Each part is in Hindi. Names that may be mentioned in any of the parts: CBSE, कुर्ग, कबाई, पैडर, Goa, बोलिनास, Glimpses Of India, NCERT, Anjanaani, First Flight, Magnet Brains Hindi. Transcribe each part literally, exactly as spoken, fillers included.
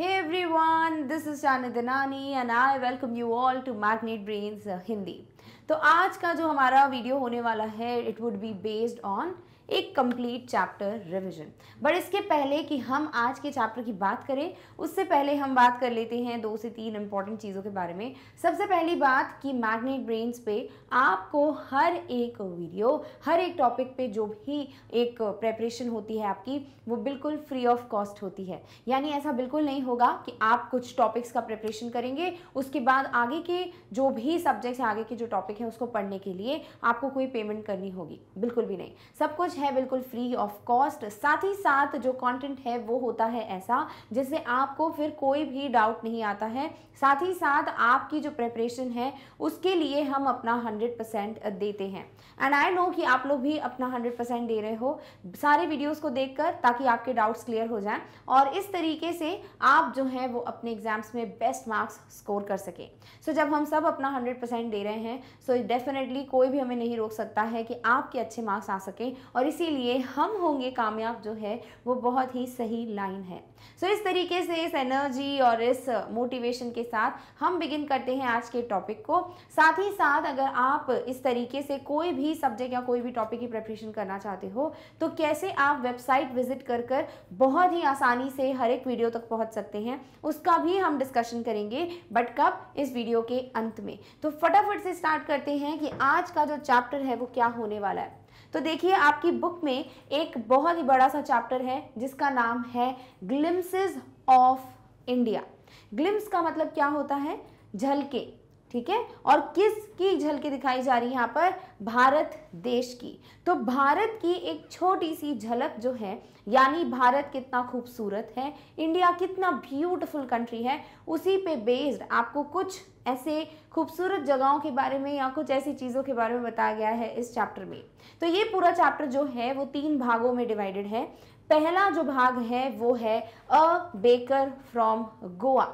Hey everyone, this is Anjanaani and I welcome you all to Magnet Brains Hindi। तो आज का जो हमारा वीडियो होने वाला है it would be based on एक कंप्लीट चैप्टर रिवीजन। बट इसके पहले कि हम आज के चैप्टर की बात करें, उससे पहले हम बात कर लेते हैं दो से तीन इम्पॉर्टेंट चीज़ों के बारे में। सबसे पहली बात कि मैग्नेट ब्रेन्स पे आपको हर एक वीडियो, हर एक टॉपिक पे जो भी एक प्रेपरेशन होती है आपकी, वो बिल्कुल फ्री ऑफ कॉस्ट होती है। यानी ऐसा बिल्कुल नहीं होगा कि आप कुछ टॉपिक्स का प्रेपरेशन करेंगे, उसके बाद आगे के जो भी सब्जेक्ट्स, आगे के जो टॉपिक हैं उसको पढ़ने के लिए आपको कोई पेमेंट करनी होगी, बिल्कुल भी नहीं। सब कुछ है बिल्कुल फ्री ऑफ कॉस्ट। साथ ही साथ जो कंटेंट है वो होता है ऐसा जिससे आपको फिर कोई भी डाउट नहीं आता है। साथ ही साथ आपकी जो प्रिपरेशन है उसके लिए हम अपना हंड्रेड परसेंट देते हैं। एंड आई नो कि आप लोग भी अपना हंड्रेड परसेंट दे रहे हो सारे वीडियोस को देखकर, ताकि आपके डाउट्स क्लियर हो जाएं और इस तरीके से आप जो है वो अपने एग्जाम्स में बेस्ट मार्क्स स्कोर कर सकें। सो so, जब हम सब अपना हंड्रेड परसेंट दे रहे हैं सो so डेफिनेटली कोई भी हमें नहीं रोक सकता है कि आपके अच्छे मार्क्स आ सकें, और इसीलिए हम होंगे कामयाब, जो है वो बहुत ही सही लाइन है। सो so, इस तरीके से, इस एनर्जी और इस मोटिवेशन के साथ हम बिगिन करते हैं आज के टॉपिक को। साथ ही साथ अगर आप इस तरीके से कोई भी सब्जेक्ट या कोई भी टॉपिक की प्रिपरेशन करना चाहते हो तो कैसे आप वेबसाइट विजिट कर कर बहुत ही आसानी से हर एक वीडियो तक पहुंच सकते हैं, उसका भी हम डिस्कशन करेंगे, बट कब? इस वीडियो के अंत में। तो फटाफट से स्टार्ट करते हैं कि आज का जो चैप्टर है वो क्या होने वाला है। तो देखिए, आपकी बुक में एक बहुत ही बड़ा सा चैप्टर है जिसका नाम है ग्लिम्पसेस ऑफ इंडिया। ग्लिम्स का मतलब क्या होता है? झलके, ठीक है। और किसकी झलके दिखाई जा रही है यहाँ पर? भारत देश की। तो भारत की एक छोटी सी झलक जो है, यानी भारत कितना खूबसूरत है, इंडिया कितना ब्यूटीफुल कंट्री है, उसी पे बेस्ड आपको कुछ ऐसे खूबसूरत जगहों के बारे में या कुछ ऐसी चीज़ों के बारे में बताया गया है इस चैप्टर में। तो ये पूरा चैप्टर जो है वो तीन भागों में डिवाइडेड है। पहला जो भाग है वो है अ बेकर फ्रॉम गोवा,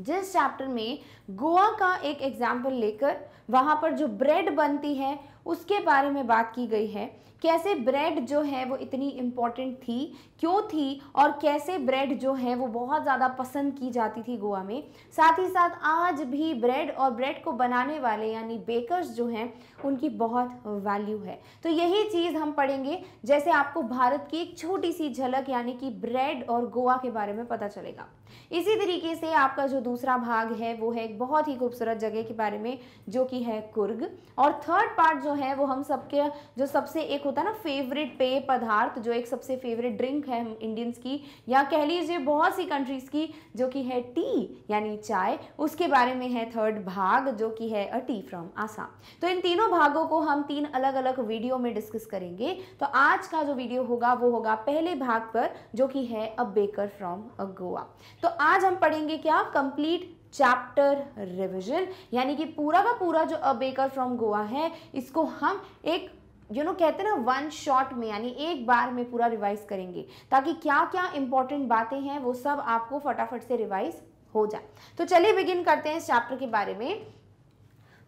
जिस चैप्टर में गोवा का एक एग्जाम्पल लेकर वहाँ पर जो ब्रेड बनती है उसके बारे में बात की गई है। कैसे ब्रेड जो है वो इतनी इम्पॉर्टेंट थी, क्यों थी, और कैसे ब्रेड जो है वो बहुत ज़्यादा पसंद की जाती थी गोवा में। साथ ही साथ आज भी ब्रेड और ब्रेड को बनाने वाले यानी बेकर्स जो हैं उनकी बहुत वैल्यू है। तो यही चीज़ हम पढ़ेंगे, जैसे आपको भारत की एक छोटी सी झलक यानी कि ब्रेड और गोवा के बारे में पता चलेगा। इसी तरीके से आपका जो दूसरा भाग है वो है एक बहुत ही खूबसूरत जगह के बारे में, जो कि है कुर्ग। और थर्ड पार्ट जो है वो हम सबके जो सबसे एक होता है ना फेवरेट पेय पदार्थ, जो एक सबसे फेवरेट ड्रिंक है हम इंडियंस की, या कह लीजिए बहुत सी कंट्रीज की, जो कि है टी यानी चाय, उसके बारे में है थर्ड भाग, जो कि है अ टी फ्रॉम आसाम। तो इन तीनों भागों को हम तीन अलग अलग वीडियो में डिस्कस करेंगे। तो आज का जो वीडियो होगा वो होगा पहले भाग पर, जो कि है a baker from a Goa. तो आज हम पढ़ेंगे क्या? कंप्लीट चैप्टर रिविजन, यानी कि पूरा का पूरा जो अ बेकर फ्रॉम गोवा है इसको हम एक यू नो कहते हैं ना वन शॉट में, यानी एक बार में पूरा रिवाइज करेंगे, ताकि क्या क्या इंपॉर्टेंट बातें हैं वो सब आपको फटाफट से रिवाइज हो जाए। तो चलिए बिगिन करते हैं इस चैप्टर के बारे में।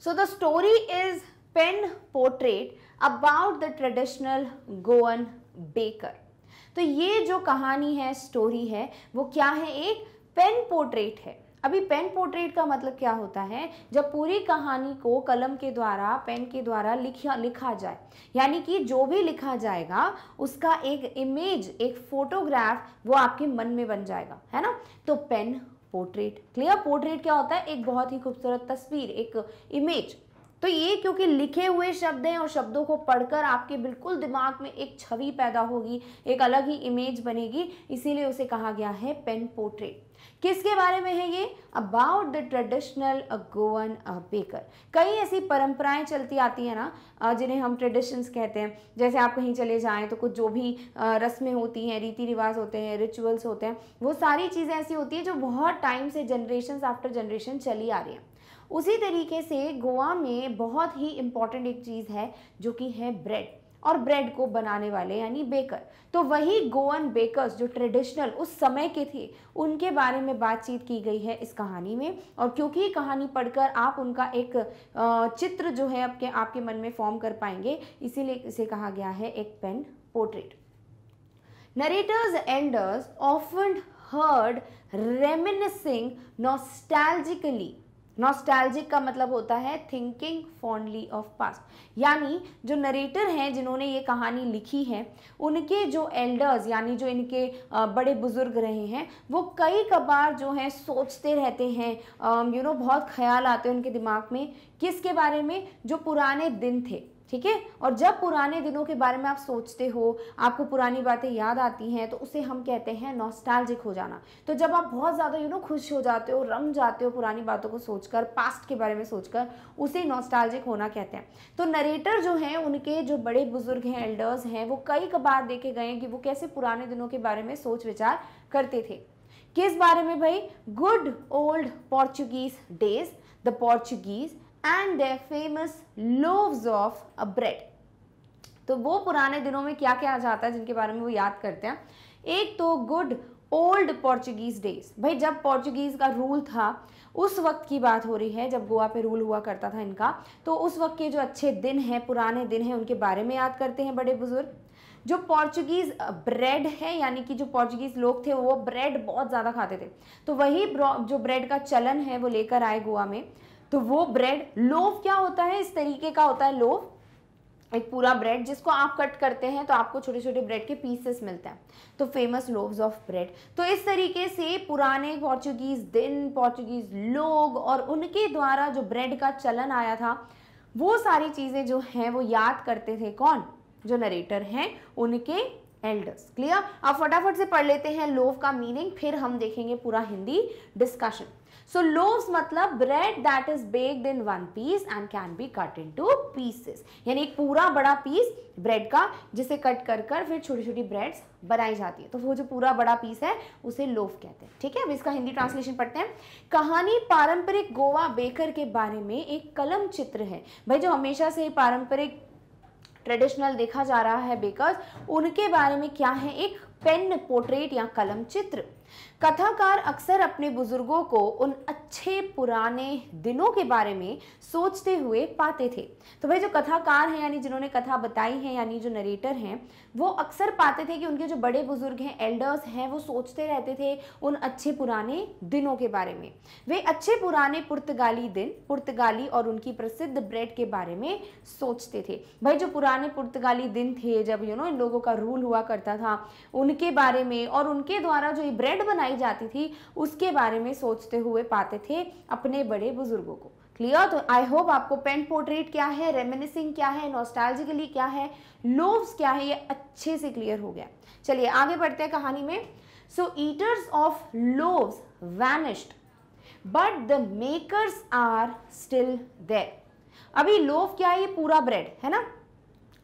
So the story is pen portrait about the traditional Goan baker. तो ये जो कहानी है, स्टोरी है, वो क्या है? एक पेन पोर्ट्रेट है। अभी पेन पोर्ट्रेट का मतलब क्या होता है? जब पूरी कहानी को कलम के द्वारा, पेन के द्वारा लिखा लिखा जाए, यानी कि जो भी लिखा जाएगा उसका एक इमेज, एक फोटोग्राफ वो आपके मन में बन जाएगा, है ना। तो पेन पोर्ट्रेट क्लियर। पोर्ट्रेट क्या होता है? एक बहुत ही खूबसूरत तस्वीर, एक इमेज। तो ये क्योंकि लिखे हुए शब्द हैं और शब्दों को पढ़कर आपके बिल्कुल दिमाग में एक छवि पैदा होगी, एक अलग ही इमेज बनेगी, इसीलिए उसे कहा गया है पेन पोर्ट्रेट। किसके बारे में है ये? About the traditional Goan baker. कई ऐसी परंपराएं चलती आती है ना जिन्हें हम ट्रेडिशंस कहते हैं। जैसे आप कहीं चले जाएं तो कुछ जो भी रस्में होती हैं, रीति रिवाज होते हैं, रिचुअल्स होते हैं, वो सारी चीज़ें ऐसी होती हैं जो बहुत टाइम से, जनरेशंस आफ्टर जनरेशन चली आ रही हैं। उसी तरीके से गोवा में बहुत ही इम्पॉर्टेंट एक चीज़ है जो कि है ब्रेड, और ब्रेड को बनाने वाले यानी बेकर। तो वही गोवन बेकर्स जो ट्रेडिशनल उस समय के थे, उनके बारे में बातचीत की गई है इस कहानी में। और क्योंकि कहानी पढ़कर आप उनका एक चित्र जो है आपके आपके मन में फॉर्म कर पाएंगे, इसीलिए इसे कहा गया है एक pen portrait. Narrator's elders often heard reminiscing nostalgically, nostalgic का मतलब होता है थिंकिंग फॉन्डली ऑफ पास्ट, यानी जो नरेटर हैं जिन्होंने ये कहानी लिखी है उनके जो एल्डर्स यानी जो इनके बड़े बुजुर्ग रहे हैं वो कई कबार जो हैं सोचते रहते हैं, यू नो बहुत ख्याल आते हैं उनके दिमाग में किसके बारे में, जो पुराने दिन थे, ठीक है। और जब पुराने दिनों के बारे में आप सोचते हो, आपको पुरानी बातें याद आती हैं तो उसे हम कहते हैं नॉस्टैल्जिक हो जाना। तो जब आप बहुत ज़्यादा यू नो खुश हो जाते हो, रम जाते हो पुरानी बातों को सोचकर, पास्ट के बारे में सोचकर, उसे नॉस्टैल्जिक होना कहते हैं। तो नरेटर जो हैं उनके जो बड़े बुजुर्ग हैं, एल्डर्स हैं, वो कई कबार देखे गए हैं कि वो कैसे पुराने दिनों के बारे में सोच विचार करते थे। किस बारे में भाई? Good old Portuguese days, the Portuguese and their famous loaves of a bread. तो वो पुराने दिनों में क्या क्या आ जाता है जिनके बारे में वो याद करते हैं? एक तो गुड ओल्ड पोर्चुगीज डेज, भाई जब पोर्चुगीज का रूल था उस वक्त की बात हो रही है, जब गोवा पे रूल हुआ करता था इनका, तो उस वक्त के जो अच्छे दिन हैं, पुराने दिन हैं, उनके बारे में याद करते हैं बड़े बुजुर्ग। जो पोर्चुगीज़ ब्रेड है, यानी कि जो पोर्चुगीज़ लोग थे वो ब्रेड बहुत ज़्यादा खाते थे, तो वही जो ब्रेड का चलन है वो लेकर आए गोवा में। तो वो ब्रेड, लोफ क्या होता है? इस तरीके का होता है लोफ, एक पूरा ब्रेड जिसको आप कट करते हैं तो आपको छोटे छोटे ब्रेड के पीसेस मिलते हैं, तो फेमस लोव्स ऑफ ब्रेड। तो इस तरीके से पुराने पोर्चुगीज दिन, पोर्चुगीज लोग और उनके द्वारा जो ब्रेड का चलन आया था वो सारी चीज़ें जो हैं वो याद करते थे कौन? जो नरेटर हैं उनके एल्डर्स। क्लियर? आप फटाफट से पढ़ लेते हैं लोफ का मीनिंग, फिर हम देखेंगे पूरा हिंदी डिस्कशन। सो लोव्स मतलब bread that is baked in one piece and can be cut into pieces, यानी एक पूरा बड़ा पीस ब्रेड का जिसे कट कर कर फिर छोटी छोटी ब्रेड्स बनाई जाती है, तो वो जो पूरा बड़ा पीस है उसे लोफ कहते हैं। ठीक है, अब इसका हिंदी ट्रांसलेशन पढ़ते हैं। कहानी पारंपरिक गोवा बेकर के बारे में एक कलम चित्र है, भाई जो हमेशा से पारंपरिक ट्रेडिशनल देखा जा रहा है बेकर्स, उनके बारे में क्या है? एक पेन पोर्ट्रेट या कलम चित्र। कथाकार अक्सर अपने बुजुर्गों को उन अच्छे पुराने दिनों के बारे में सोचते हुए पाते थे। तो भाई जो कथाकार हैं यानी जिन्होंने कथा बताई है, यानी जो नरेटर हैं, वो अक्सर पाते थे कि उनके जो बड़े बुजुर्ग हैं, एल्डर्स हैं, वो सोचते रहते थे उन अच्छे पुराने दिनों के बारे में। वे अच्छे पुराने पुर्तगाली दिन, पुर्तगाली और उनकी प्रसिद्ध ब्रेड के बारे में सोचते थे। भाई जो पुराने पुर्तगाली दिन थे जब यू नो इन लोगों का रूल हुआ करता था, उनके बारे में और उनके द्वारा जो ये ब्रेड बनाई जाती थी उसके बारे में सोचते हुए पाते थे अपने बड़े बुजुर्गों को। क्लियर? तो आई होप आपको पेन पोर्ट्रेट क्या है, रेमिनिसिंग क्या है, नॉस्टैल्जिकली क्या है, लोव्स क्या है, ये अच्छे से क्लियर हो गया। चलिए आगे बढ़ते हैं कहानी में। So eaters of loaves vanished but the makers are still there. अभी लोव क्या है? ये पूरा ब्रेड है ना।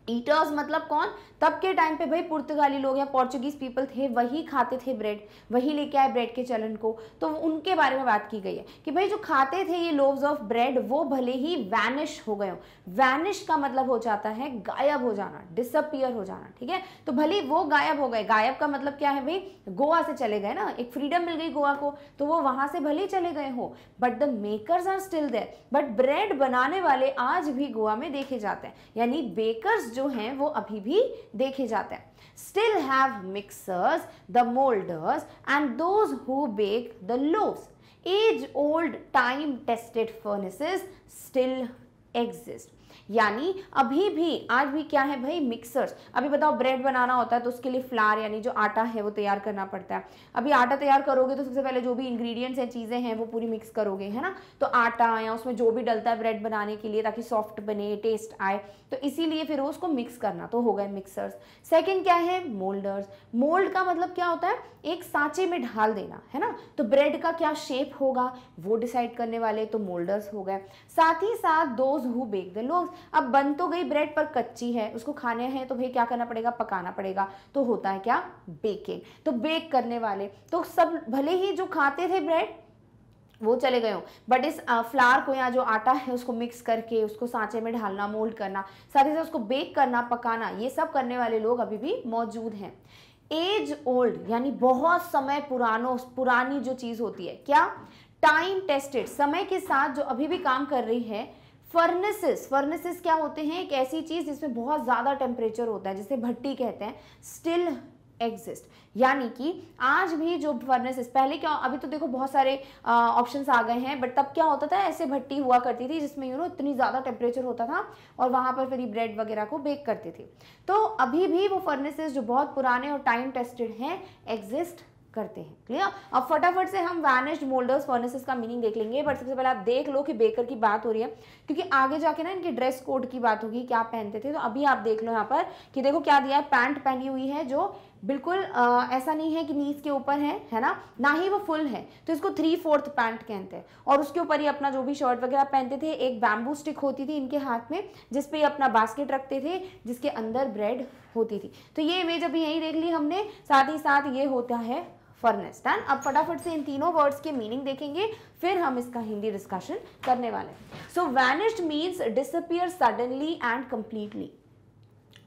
ईटर्स मतलब कौन? तब के टाइम पे भाई पुर्तगाली लोग या पोर्चुगीज पीपल थे, वही खाते थे ब्रेड, वही लेके आए ब्रेड के चलन को। तो उनके बारे में बात की गई है कि भाई जो खाते थे ये लोव्स ऑफ ब्रेड वो भले ही वैनिश हो गए हो। वैनिश का मतलब हो जाता है गायब हो जाना, डिसअपियर हो जाना। ठीक है, तो भले वो गायब हो गए। गायब का मतलब क्या है भाई? गोवा से चले गए ना, एक फ्रीडम मिल गई गोवा को, तो वो वहाँ से भले ही चले गए हो, but the makers are still there. But bread बनाने वाले आज भी गोवा में देखे जाते हैं, यानी बेकर्स जो हैं वो अभी भी देखे जाते हैं। Still have mixers, the molders and those who bake the loaves. Age old time tested furnaces still exist. यानी अभी भी, आज भी क्या है भाई? मिक्सर्स। अभी बताओ ब्रेड बनाना होता है तो उसके लिए फ्लार यानी जो आटा है वो तैयार करना पड़ता है। अभी आटा तैयार करोगे तो सबसे पहले जो भी इंग्रेडिएंट्स हैं, चीज़ें हैं, वो पूरी मिक्स करोगे, है ना। तो आटा या उसमें जो भी डलता है ब्रेड बनाने के लिए ताकि सॉफ्ट बने, टेस्ट आए, तो इसीलिए फिर उसको मिक्स करना, तो हो गए मिक्सर्स। सेकेंड क्या है? मोल्डर्स। मोल्ड का मतलब क्या होता है? एक सांचे में ढाल देना, है ना। तो ब्रेड का क्या शेप होगा वो डिसाइड करने वाले तो मोल्डर्स हो गए। साथ ही साथ those who bake the loaves. अब बन तो गई ब्रेड पर कच्ची है, उसको खाने हैं तो भाई क्या करना पड़ेगा? पकाना पड़ेगा, तो होता है क्या? बेकिंग। तो बेक करने वाले, तो सब भले ही जो खाते थे ब्रेड वो चले गए हो, बट इस फ्लावर को या जो आटा है उसको मिक्स करके उसको सांचे में ढालना, मोल्ड करना, साथ ही साथ उसको बेक करना, पकाना, ये सब करने वाले लोग अभी भी मौजूद हैं। एज ओल्ड यानी बहुत समय पुरानो, पुरानी जो चीज़ होती है, क्या? टाइम टेस्टेड, समय के साथ जो अभी भी काम कर रही है। फर्नेसेस, फर्नेसेस क्या होते हैं? एक ऐसी चीज़ जिसमें बहुत ज़्यादा टेम्परेचर होता है, जिसे भट्टी कहते हैं। स्टिल एग्जिस्ट, यानी कि आज भी जो फर्नेसेस पहले क्या, अभी तो देखो बहुत सारे ऑप्शंस आ गए हैं, बट तब क्या होता था, ऐसे भट्टी हुआ करती थी जिसमें यू नो इतनी ज़्यादा टेम्परेचर होता था और वहाँ पर फिर ब्रेड वगैरह को बेक करती थी। तो अभी भी वो फर्नेसेस जो बहुत पुराने और टाइम टेस्टेड हैं एग्जिस्ट करते हैं। क्लियर। अब फटाफट से हम वैनिश्ड मोल्डर्स फर्नेसेस का मीनिंग देख लेंगे, बट सबसे पहले आप देख लो कि बेकर की बात हो रही है, क्योंकि आगे जाके ना इनके ड्रेस कोड की बात होगी, क्या पहनते थे। तो अभी आप देख लो यहाँ पर कि देखो क्या दिया है, पैंट पहनी हुई है जो बिल्कुल आ, ऐसा नहीं है कि नीज के ऊपर है, है ना, ना ही वो फुल है, तो इसको थ्री फोर्थ पैंट कहते हैं। और उसके ऊपर ही अपना जो भी शर्ट वगैरह पहनते थे, एक बैम्बू स्टिक होती थी इनके हाथ में जिसपे ये अपना बास्केट रखते थे जिसके अंदर ब्रेड होती थी। तो ये इमेज अभी यही देख ली हमने, साथ ही साथ ये होता है फर्नेस। डन। अब फटाफट से इन तीनों वर्ड्स के मीनिंग देखेंगे, फिर हम इसका हिंदी डिस्कशन करने वाले हैं। So vanished means disappear suddenly and completely.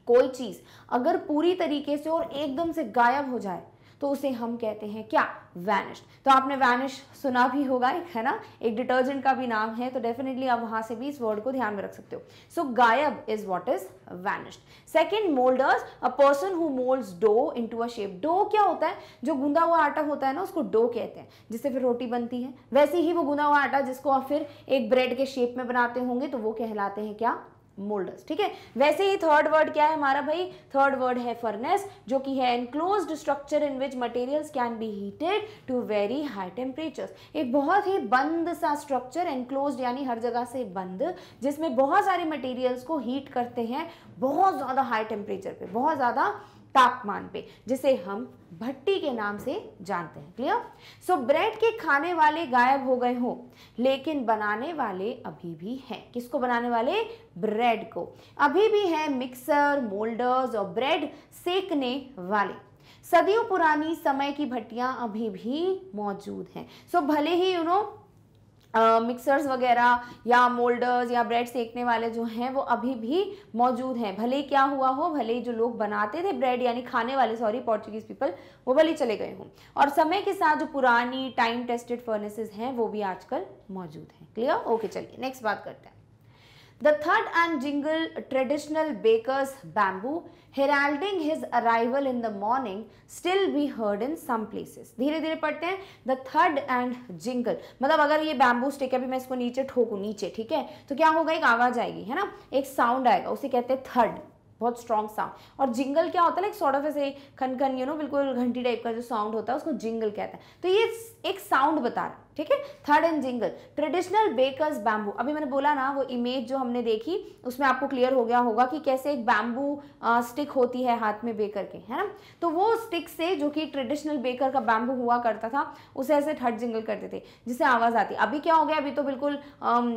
कोई चीज़ अगर पूरी तरीके से और एकदम से गायब हो जाए तो उसे हम कहते हैं क्या, वैनिश्ड। तो आपने वैनिश सुना भी होगा, है ना, एक डिटर्जेंट का भी नाम है, तो डेफिनेटली आप वहाँ से भी इस वर्ड को ध्यान में रख सकते हो। सो so, गायब is what is vanished. Second, moulders, a person who moulds dough into a shape. Dough क्या होता है, जो गूंदा हुआ आटा होता है ना, उसको डो कहते हैं, जिससे फिर रोटी बनती है। वैसे ही वो गूंदा हुआ आटा जिसको आप फिर एक ब्रेड के शेप में बनाते होंगे, तो वो कहलाते हैं क्या, मोल्डर्स। ठीक है। वैसे ही थर्ड वर्ड क्या है हमारा भाई, थर्ड वर्ड है फर्नेस, जो कि है enclosed structure in which materials can be heated to very high temperatures. एक बहुत ही बंद सा स्ट्रक्चर, एनक्लोज्ड यानी हर जगह से बंद, जिसमें बहुत सारे मटेरियल्स को हीट करते हैं बहुत ज़्यादा हाई टेम्परेचर पे, बहुत ज़्यादा तापमान पे, जिसे हम भट्टी के नाम से जानते हैं। क्लियर। सो ब्रेड के खाने वाले गायब हो गए हो, लेकिन बनाने वाले अभी भी हैं। किसको बनाने वाले, ब्रेड को। अभी भी है मिक्सर, मोल्डर्स और ब्रेड सेकने वाले। सदियों पुरानी समय की भट्टियां अभी भी मौजूद हैं। सो भले ही यू नो मिक्सर्स uh, वगैरह या मोल्डर्स या ब्रेड सेकने वाले जो हैं वो अभी भी मौजूद हैं, भले क्या हुआ हो, भले जो लोग बनाते थे ब्रेड यानी खाने वाले, सॉरी पोर्चुगीज पीपल, वो भले चले गए हों, और समय के साथ जो पुरानी टाइम टेस्टेड फर्नेसेस हैं वो भी आजकल मौजूद हैं। क्लियर। ओके, चलिए नेक्स्ट बात करते हैं। The third and jingle, traditional baker's bamboo, heralding his arrival in the morning, still be heard in some places. धीरे धीरे पढ़ते हैं। The third and jingle, मतलब अगर ये bamboo stick है, अभी मैं इसको नीचे ठोकूँ नीचे, ठीक है, तो क्या होगा, एक आवाज़ आएगी, है ना, एक साउंड आएगा, उसे कहते हैं third, बहुत स्ट्रॉन्ग साउंड। और जिंगल क्या होता है, लाइक सॉर्ट ऑफ ऐसे खन खन यू नो बिल्कुल घंटी टाइप का जो साउंड होता है उसको जिंगल कहते हैं। तो ये एक साउंड बता रहा है, ठीक है। थर्ड and jingle, traditional bakers bamboo. अभी मैंने बोला ना, वो इमेज जो हमने देखी उसमें आपको क्लियर हो गया होगा कि कैसे एक बैम्बू स्टिक होती है हाथ में बेकर के, है ना, तो वो स्टिक से, जो कि ट्रेडिशनल बेकर का बैम्बू हुआ करता था, उसे ऐसे थर्ड जिंगल करते थे जिससे आवाज़ आती। अभी क्या हो गया, अभी तो बिल्कुल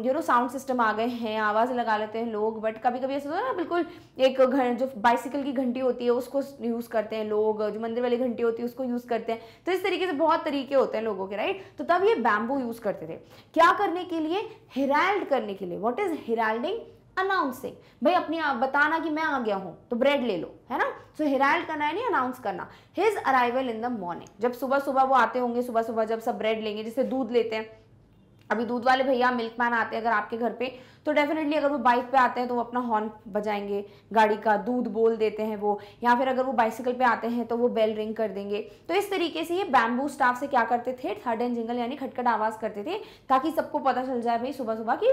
यू नो साउंड सिस्टम आ गए हैं, आवाज़ लगा लेते हैं लोग, बट कभी कभी ऐसा होता है ना, बिल्कुल एक जो बाइसिकल की घंटी होती है उसको यूज़ करते हैं लोग, जो मंदिर वाली घंटी होती है उसको यूज़ करते हैं। तो इस तरीके से बहुत तरीके होते हैं लोगों के, राइट। तो तब ये बैम्बू यूज़ करते थे, क्या करने के लिए, हेराल्ड करने के लिए। What is heralding, announcing. भाई अपनी बताना कि मैं आ गया हूँ, तो ब्रेड ले लो, है ना। सो so, हेराल्ड करना है, नहीं अनाउंस करना। His arrival in the morning, जब सुबह सुबह वो आते होंगे, सुबह सुबह जब सब ब्रेड लेंगे, जैसे दूध लेते हैं, अभी दूध वाले भैया मिल्कमैन आते हैं अगर आपके घर पे, तो डेफिनेटली अगर वो बाइक पे आते हैं तो वो अपना हॉर्न बजाएंगे गाड़ी का, दूध बोल देते हैं वो, या फिर अगर वो बाइसिकल पे आते हैं तो वो बेल रिंग कर देंगे। तो इस तरीके से ये बैम्बू स्टाफ से क्या करते थे, थर्ड एंड जिंगल यानी खटखट आवाज़ करते थे, ताकि सबको पता चल जाए भाई सुबह सुबह कि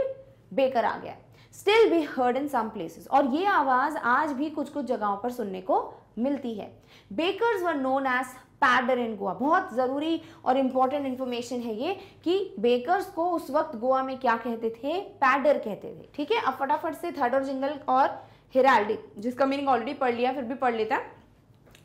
बेकर आ गया। Still be heard in some places, और ये आवाज़ आज भी कुछ कुछ जगहों पर सुनने को मिलती है। Bakers were known as पैडर in Goa. बहुत ज़रूरी और इम्पॉर्टेंट इन्फॉर्मेशन है ये, कि बेकर्स को उस वक्त गोवा में क्या कहते थे, पैडर कहते थे। ठीक है। अब फटाफट से थर्ड और जिंगल और हेराल्डिक, जिसका मीनिंग ऑलरेडी पढ़ लिया, फिर भी पढ़ लेता,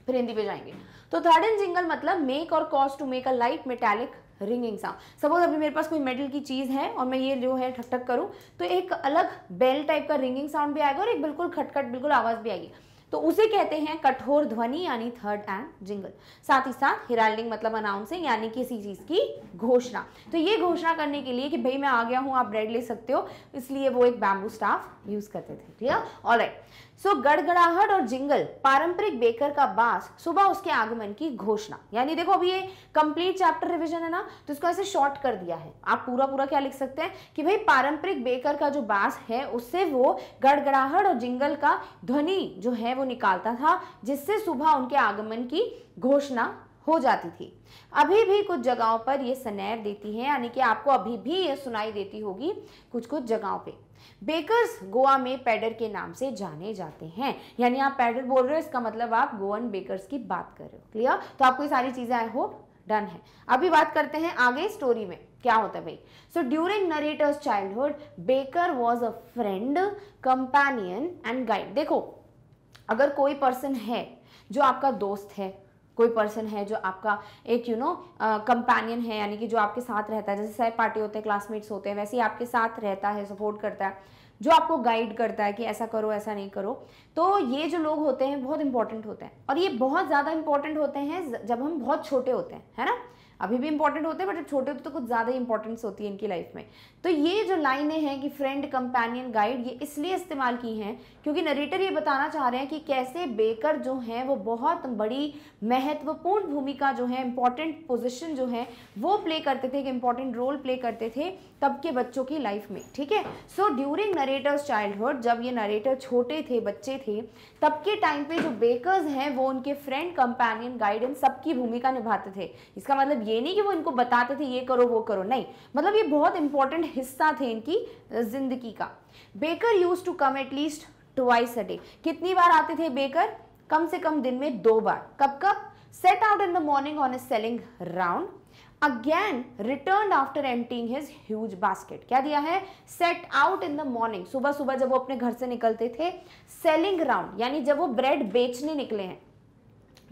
फिर हिंदी पे जाएंगे। तो थर्ड एंड जिंगल मतलब मेक और cause to make a light metallic ringing sound. Suppose अभी मेरे पास कोई मेटल की चीज़ है और मैं ये जो है ठक ठक करूँ, तो एक अलग बेल टाइप का रिंगिंग साउंड भी आएगा और एक बिल्कुल खटखट बिल्कुल आवाज़ भी आएगी, तो उसे कहते हैं कठोर ध्वनि यानी थर्ड एंड जिंगल। साथ ही साथ हेराल्डिंग मतलब अनाउंसिंग यानी किसी चीज़ की घोषणा। तो ये घोषणा करने के लिए कि भाई मैं आ गया हूँ, आप ब्रेड ले सकते हो, इसलिए वो एक बैम्बू स्टाफ यूज़ करते थे। ठीक है। ऑलराइट। सो गड़गड़ाहट और जिंगल, पारंपरिक बेकर का बास, सुबह उसके आगमन की घोषणा। यानी देखो अभी ये कंप्लीट चैप्टर रिवीजन है ना, तो इसको ऐसे शॉर्ट कर दिया है। आप पूरा पूरा क्या लिख सकते हैं कि भाई पारंपरिक बेकर का जो बास है उससे वो गड़गड़ाहट और जिंगल का ध्वनि जो है वो निकालता था, जिससे सुबह उनके आगमन की घोषणा हो जाती थी। अभी भी कुछ जगहों पर ये सनैर देती है, यानी कि आपको अभी भी ये सुनाई देती होगी कुछ कुछ जगहों पे। बेकर्स गोवा में पैडर के नाम से जाने जाते हैं, यानी आप पैडर बोल रहे हो, इसका मतलब आप गोवन बेकर्स की बात कर रहे हो। क्लियर? तो आपको ये सारी चीजें आई होप डन है। अभी बात करते हैं आगे स्टोरी में क्या होता है भाई। So during narrator's childhood baker was a friend, companion and guide. देखो अगर कोई पर्सन है जो आपका दोस्त है, कोई पर्सन है जो आपका एक यू नो कंपेनियन है, यानी कि जो आपके साथ रहता है, जैसे सह पार्टी होते हैं, क्लासमेट्स होते हैं, वैसे ही आपके साथ रहता है, सपोर्ट करता है, जो आपको गाइड करता है कि ऐसा करो ऐसा नहीं करो, तो ये जो लोग होते हैं बहुत इंपॉर्टेंट होते हैं। और ये बहुत ज़्यादा इंपॉर्टेंट होते हैं जब हम बहुत छोटे होते हैं, है ना। अभी भी इंपॉर्टेंट होते हैं बट जब छोटे होते तो कुछ ज़्यादा इंपॉर्टेंस होती है इनकी लाइफ में। तो ये जो लाइनें हैं कि फ्रेंड, कंपेनियन, गाइड, ये इसलिए इस्तेमाल की हैं क्योंकि नरेटर ये बताना चाह रहे हैं कि कैसे बेकर जो हैं वो बहुत बड़ी महत्वपूर्ण भूमिका जो है, इंपॉर्टेंट पोजिशन जो है वो प्ले करते थे, एक इंपॉर्टेंट रोल प्ले करते थे तब के बच्चों की लाइफ में। ठीक है। सो ड्यूरिंग नरेटर्स चाइल्डहुड, जब ये नरेटर छोटे थे, बच्चे थे, तब के टाइम पे जो बेकर्स हैं वो उनके फ्रेंड, कंपेनियन, गाइड इन सबकी भूमिका निभाते थे। इसका मतलब ये नहीं कि वो इनको बताते थे ये करो वो करो, नहीं, मतलब ये बहुत इंपॉर्टेंट हिस्सा थे इनकी जिंदगी का। Baker used to come at least twice a day. कितनी बार आते थे बेकर? कम से कम दिन में दो बार। कब कब? Set out in the morning on a selling round, again return after emptying his huge basket. क्या दिया है? Set out in the morning, सुबह सुबह जब वो अपने घर से निकलते थे, सेलिंग राउंड यानी जब वो ब्रेड बेचने निकले हैं,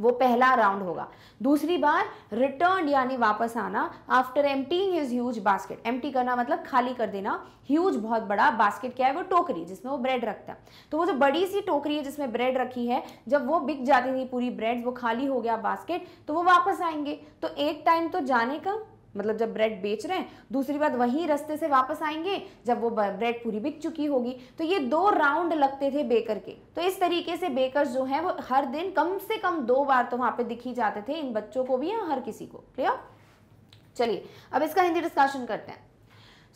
वो पहला राउंड होगा। दूसरी बार रिटर्न यानी वापस आना, after emptying his huge basket, empty करना मतलब खाली कर देना, ह्यूज बहुत बड़ा, बास्केट क्या है वो टोकरी जिसमें वो ब्रेड रखता है। तो वो जो बड़ी सी टोकरी है जिसमें ब्रेड रखी है, जब वो बिक जाती थी पूरी ब्रेड, वो खाली हो गया बास्केट, तो वो वापस आएंगे। तो एक टाइम तो जाने का मतलब जब ब्रेड बेच रहे हैं, दूसरी बात वही रास्ते से वापस आएंगे जब वो ब्रेड पूरी बिक चुकी होगी। तो ये दो राउंड लगते थे बेकर के। तो इस तरीके से बेकर्स जो हैं वो हर दिन कम से कम दो बार तो वहाँ पे दिखी जाते थे, इन बच्चों को भी या हर किसी को। क्लियर? चलिए अब इसका हिंदी डिस्कशन करते हैं।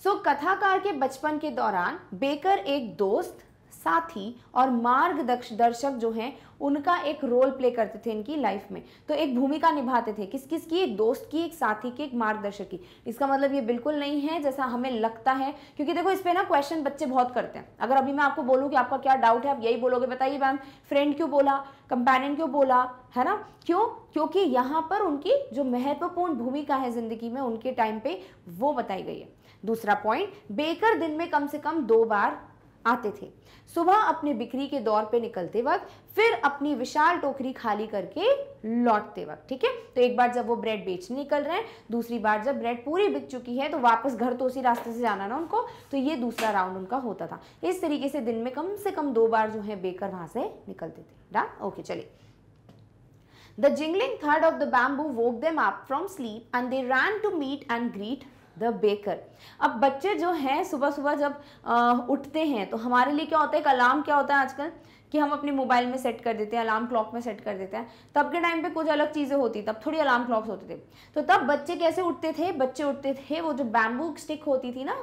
सो कथाकार के बचपन के दौरान बेकर एक दोस्त, साथी और मार्गदर्शक जो हैं उनका एक रोल प्ले करते थे इनकी लाइफ में। तो एक भूमिका निभाते थे, किस किस की? एक दोस्त की, एक साथी की, एक मार्गदर्शक की। इसका मतलब ये बिल्कुल नहीं है जैसा हमें लगता है, क्योंकि देखो इस पे ना क्वेश्चन बच्चे बहुत करते हैं। अगर अभी मैं आपको बोलूँ कि आपका क्या डाउट है, आप यही बोलोगे, बताइए मैम फ्रेंड क्यों बोला, कंपेनियन क्यों बोला, है ना। क्यों? क्योंकि यहाँ पर उनकी जो महत्वपूर्ण भूमिका है जिंदगी में उनके टाइम पे वो बताई गई है। दूसरा पॉइंट, बेकर दिन में कम से कम दो बार आते थे। सुबह अपने बिक्री के दौर पे निकलते वक्त, फिर अपनी विशाल टोकरी खाली करके लौटते वक्त। ठीक है। तो एक बार जब वो ब्रेड बेचने निकल रहे हैं, दूसरी बार जब ब्रेड पूरी बिक चुकी है तो वापस घर तो उसी रास्ते से जाना ना उनको, तो ये दूसरा राउंड उनका होता था। इस तरीके से दिन में कम से कम दो बार जो है बेकर वहां से निकलते थे। डन? ओके चलिए। द जिंगलिंग थर्ड of the bamboo woke them up from sleep and they ran to meet and greet the baker. अब बच्चे जो हैं सुबह सुबह जब आ, उठते हैं तो हमारे लिए क्या होता है, एक अलार्म क्या होता है आजकल कि हम अपने मोबाइल में सेट कर देते हैं, अलार्म क्लॉक में सेट कर देते हैं। तब के टाइम पे कुछ अलग चीज़ें होती, तब थोड़ी अलार्म क्लॉक्स होते थे। तो तब बच्चे कैसे उठते थे? बच्चे उठते थे, वो जो बैम्बू स्टिक होती थी ना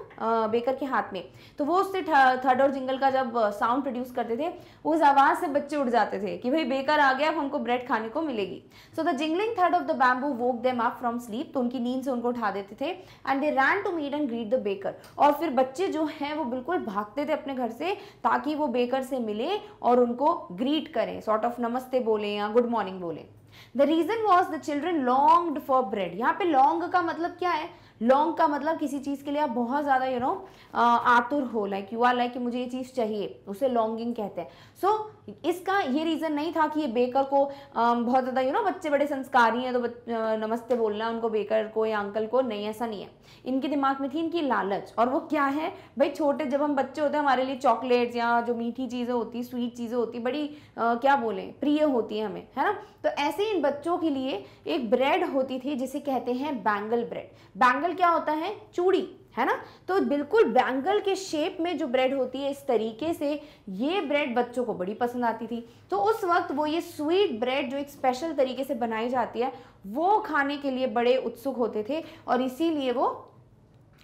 बेकर के हाथ में, तो वो उससे थर्ड और जिंगल का जब साउंड प्रोड्यूस करते थे, उस आवाज़ से बच्चे उठ जाते थे कि भाई बेकर आ गया, अब हमको ब्रेड खाने को मिलेगी। सो द जिंगलिंग थर्ड of the bamboo woke them up from sleep, तो उनकी नींद से उनको उठा देते थे। And they ran to meet and greet the baker, और फिर बच्चे जो हैं वो बिल्कुल भागते थे अपने घर से ताकि वो बेकर से मिले और उनको ग्रीट करें, सॉर्ट ऑफ नमस्ते बोले या गुड मॉर्निंग बोले। The reason was the children longed for bread. यहाँ पे लॉन्ग का मतलब क्या है? लॉन्ग का मतलब किसी चीज़ के लिए आप बहुत ज़्यादा यू नो आतुर हो, लाइक यू आर लाइक कि मुझे ये चीज़ चाहिए, उसे लॉन्गिंग कहते हैं। सो so, इसका ये रीज़न नहीं था कि ये बेकर को बहुत ज़्यादा यू नो बच्चे बड़े संस्कारी हैं तो नमस्ते बोलना उनको बेकर को या अंकल को, नहीं, ऐसा नहीं है। इनके दिमाग में थी इनकी लालच, और वो क्या है भाई, छोटे जब हम बच्चे होते हैं हमारे लिए चॉकलेट्स या जो मीठी चीज़ें होती, स्वीट चीज़ें होती, बड़ी आ, क्या बोलें, प्रिय होती है हमें, है ना। तो ऐसे ही इन बच्चों के लिए एक ब्रेड होती थी जिसे कहते हैं बैंगल ब्रेड। बैंगल क्या होता है? चूड़ी, है ना। तो बिल्कुल बैंगल के शेप में जो ब्रेड होती है इस तरीके से, ये ब्रेड बच्चों को बड़ी पसंद आती थी। तो उस वक्त वो ये स्वीट ब्रेड जो एक स्पेशल तरीके से बनाई जाती है वो खाने के लिए बड़े उत्सुक होते थे और इसीलिए वो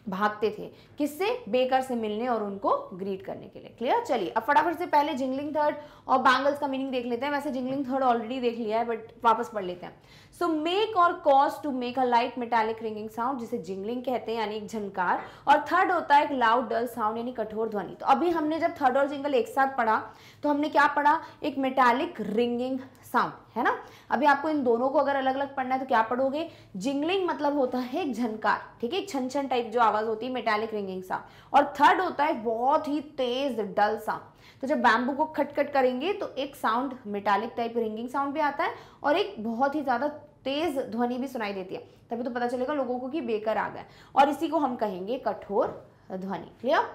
भागते थे किससे, बेकर से मिलने और उनको ग्रीट करने के लिए। क्लियर। चलिए अब फटाफट से पहले जिंगलिंग थर्ड और बैंगल्स का मीनिंग देख लेते हैं। वैसे जिंगलिंग थर्ड ऑलरेडी देख लिया है बट वापस पढ़ लेते हैं। सो मेक और cause to make a light metallic ringing sound जिसे जिंगलिंग कहते हैं, यानी एक झनकार, और थर्ड होता है एक लाउड डल साउंड यानी कठोर ध्वनि। तो अभी हमने जब थर्ड और जिंगल एक साथ पढ़ा तो हमने क्या पढ़ा, एक मेटालिक रिंगिंग साउंड, है ना। अभी आपको इन दोनों को अगर अलग अलग पढ़ना है तो क्या पढ़ोगे, जिंगलिंग मतलब होता है एक झनकार, ठीक है, एक छन छन टाइप जो आवाज होती है, मेटालिक रिंगिंग साउंड, और थर्ड होता है बहुत ही तेज डल साउंड। तो जब बैम्बू को खटखट करेंगे तो एक sound metallic type ringing sound भी आता है और एक बहुत ही ज्यादा तेज ध्वनि भी सुनाई देती है। तभी तो पता चलेगा लोगों को कि बेकर आ गया, और इसी को हम कहेंगे कठोर ध्वनि। क्लियर।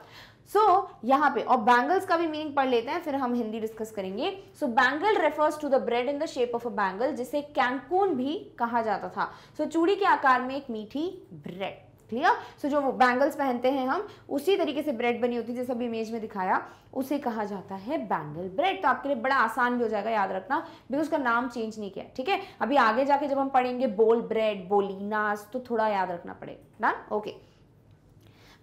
सो so, यहाँ पे और बैंगल्स का भी मीनिंग पढ़ लेते हैं फिर हम हिंदी डिस्कस करेंगे। So bangle refers to the bread in the shape of a bangle जिसे कैंकून भी कहा जाता था। सो so, चूड़ी के आकार में एक मीठी ब्रेड। क्लियर। सो so, जो बैंगल्स पहनते हैं हम उसी तरीके से ब्रेड बनी होती है जैसा भी इमेज में दिखाया, उसे कहा जाता है बैंगल ब्रेड। तो आपके लिए बड़ा आसान भी हो जाएगा याद रखना, बिकॉज उसका नाम चेंज नहीं किया। ठीक है, अभी आगे जाके जब हम पढ़ेंगे बोल ब्रेड, बोलिनास, तो थोड़ा याद रखना पड़ेगा। डन। ओके।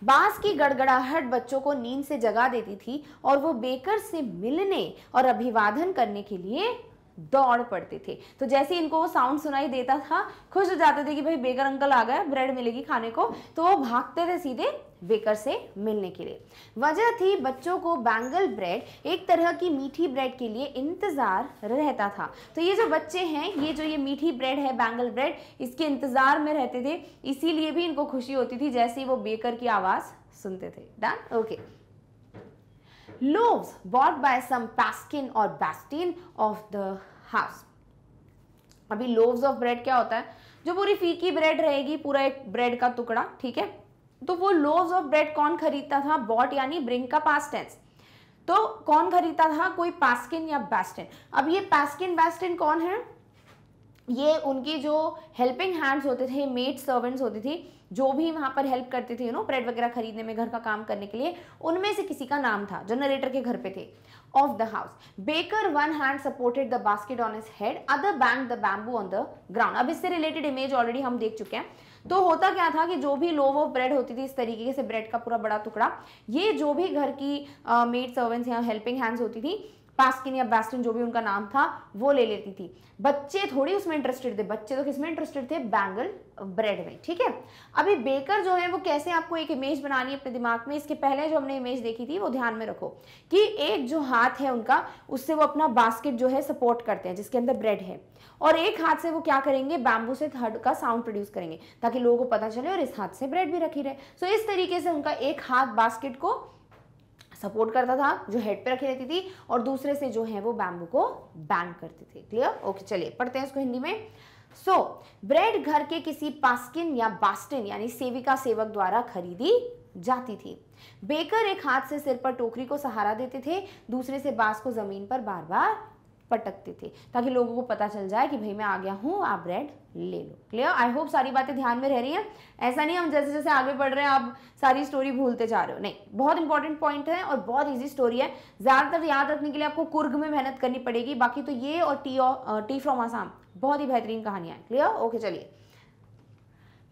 बांस की गड़गड़ाहट बच्चों को नींद से जगा देती थी और वो बेकर से मिलने और अभिवादन करने के लिए दौड़ पड़ते थे। तो जैसे ही इनको वो साउंड सुनाई देता था खुश हो जाते थे कि भाई बेकर अंकल आ गए, ब्रेड मिलेगी खाने को, तो वो भागते थे सीधे बेकर से मिलने के लिए। वजह थी बच्चों को बैंगल ब्रेड एक तरह की मीठी ब्रेड के लिए इंतज़ार रहता था। तो ये जो बच्चे हैं, ये जो ये मीठी ब्रेड है बैंगल ब्रेड, इसके इंतज़ार में रहते थे, इसीलिए भी इनको खुशी होती थी जैसे ही वो बेकर की आवाज़ सुनते थे। Done. Okay. Loaves bought by some pasquin or bastion of the house. अभी loaves of bread क्या होता है, जो पूरी फीकी ब्रेड रहेगी, पूरा एक ब्रेड का टुकड़ा, ठीक है। तो वो loaves of bread कौन खरीदता था, bought यानी bring का past tense, तो कौन खरीदता था, कोई pasquin या bastion। अब ये pasquin bastion कौन है, ये उनकी जो हेल्पिंग हैंड्स होते थे, मेड सर्वेंट्स होती थी, जो भी वहाँ पर हेल्प करते थे यू नो ब्रेड वगैरह खरीदने में, घर का काम करने के लिए, उनमें से किसी का नाम था जो नरेटर के घर पे थे। Of the house, baker one hand supported the basket on his head, other banked the bamboo on the ground. अब इससे रिलेटेड इमेज ऑलरेडी हम देख चुके हैं। तो होता क्या था कि जो भी लोव ऑफ ब्रेड होती थी, इस तरीके से ब्रेड का पूरा बड़ा टुकड़ा, ये जो भी घर की मेड सर्वेंट्स या हेल्पिंग हैंड्स होती थी, पास्किन या बैस्टिन जो भी उनका नाम था, वो ले लेती थी। बच्चे थोड़ी उसमें इंटरेस्टेड थे, बच्चे तो किसमें इंटरेस्टेड थे, बैंगल ब्रेड में। ठीक है। अभी बेकर जो है वो कैसे, आपको एक इमेज बनानी है अपने दिमाग में, इसके पहले जो हमने इमेज देखी थी वो ध्यान में रखो कि एक जो हाथ है उनका, उससे वो अपना बास्केट जो है सपोर्ट करते हैं जिसके अंदर ब्रेड है, और एक हाथ से वो क्या करेंगे, बैम्बू से थर्ड का साउंड प्रोड्यूस करेंगे ताकि लोगों को पता चले और इस हाथ से ब्रेड भी रखी रहे। सो इस तरीके से उनका एक हाथ बास्केट को सपोर्ट करता था जो हेड पे रखी रहती थी, और दूसरे से जो है वो बैम्बू को बैंग करते थे। क्लियर। ओके। चलिए पढ़ते हैं इसको हिंदी में। सो so, ब्रेड घर के किसी पास्किन या बास्टिन यानी सेविका सेवक द्वारा खरीदी जाती थी। बेकर एक हाथ से सिर पर टोकरी को सहारा देते थे, दूसरे से बांस को जमीन पर बार बार पटकते थे ताकि लोगों को पता चल जाए कि भाई मैं आ गया हूँ, आप ब्रेड ले लो। क्लियर। आई होप सारी बातें ध्यान में रह रही हैं। ऐसा नहीं हम जैसे जैसे आगे बढ़ रहे हैं आप सारी स्टोरी भूलते जा रहे हो, नहीं, बहुत इंपॉर्टेंट पॉइंट है और बहुत इजी स्टोरी है। ज़्यादातर याद रखने के लिए आपको कुर्ग में मेहनत करनी पड़ेगी, बाकी तो ये और टी टी फ्रॉम आसाम बहुत ही बेहतरीन कहानियाँ। क्लियर। ओके। चलिए।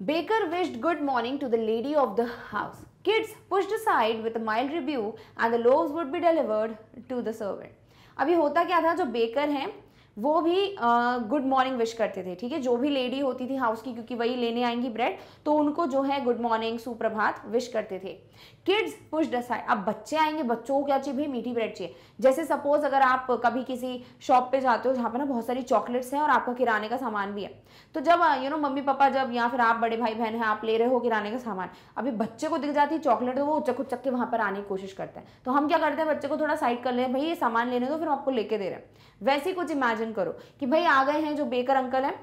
Baker wished good morning to the lady of the house, kids pushed aside with mild review and the loaves would be delivered to the servant. अभी होता क्या था, जो बेकर हैं वो भी गुड मॉर्निंग विश करते थे, ठीक है, जो भी लेडी होती थी हाउस की, क्योंकि वही लेने आएंगी ब्रेड, तो उनको जो है गुड मॉर्निंग, सुप्रभात विश करते थे। किड्स पुश्ड असाइड, अब बच्चे आएंगे, बच्चों को क्या चाहिए भाई, मीठी ब्रेड चाहिए। जैसे सपोज अगर आप कभी किसी शॉप पे जाते हो जहाँ पर ना बहुत सारी चॉकलेट्स हैं और आपका किराने का सामान भी है, तो जब यू नो मम्मी पापा जब या फिर आप बड़े भाई बहन हैं, आप ले रहे हो किराने का सामान, अभी बच्चे को दिख जाती है चॉकलेट तो वो उचक उचक के वहाँ पर आने की कोशिश करते हैं। तो हम क्या करते हैं, बच्चे को थोड़ा साइड कर ले, भाई ये सामान लेने दो, फिर आपको लेके दे रहे हैं। वैसे ही कुछ इमेजिन करो कि भाई आ गए हैं जो बेकर अंकल हैं,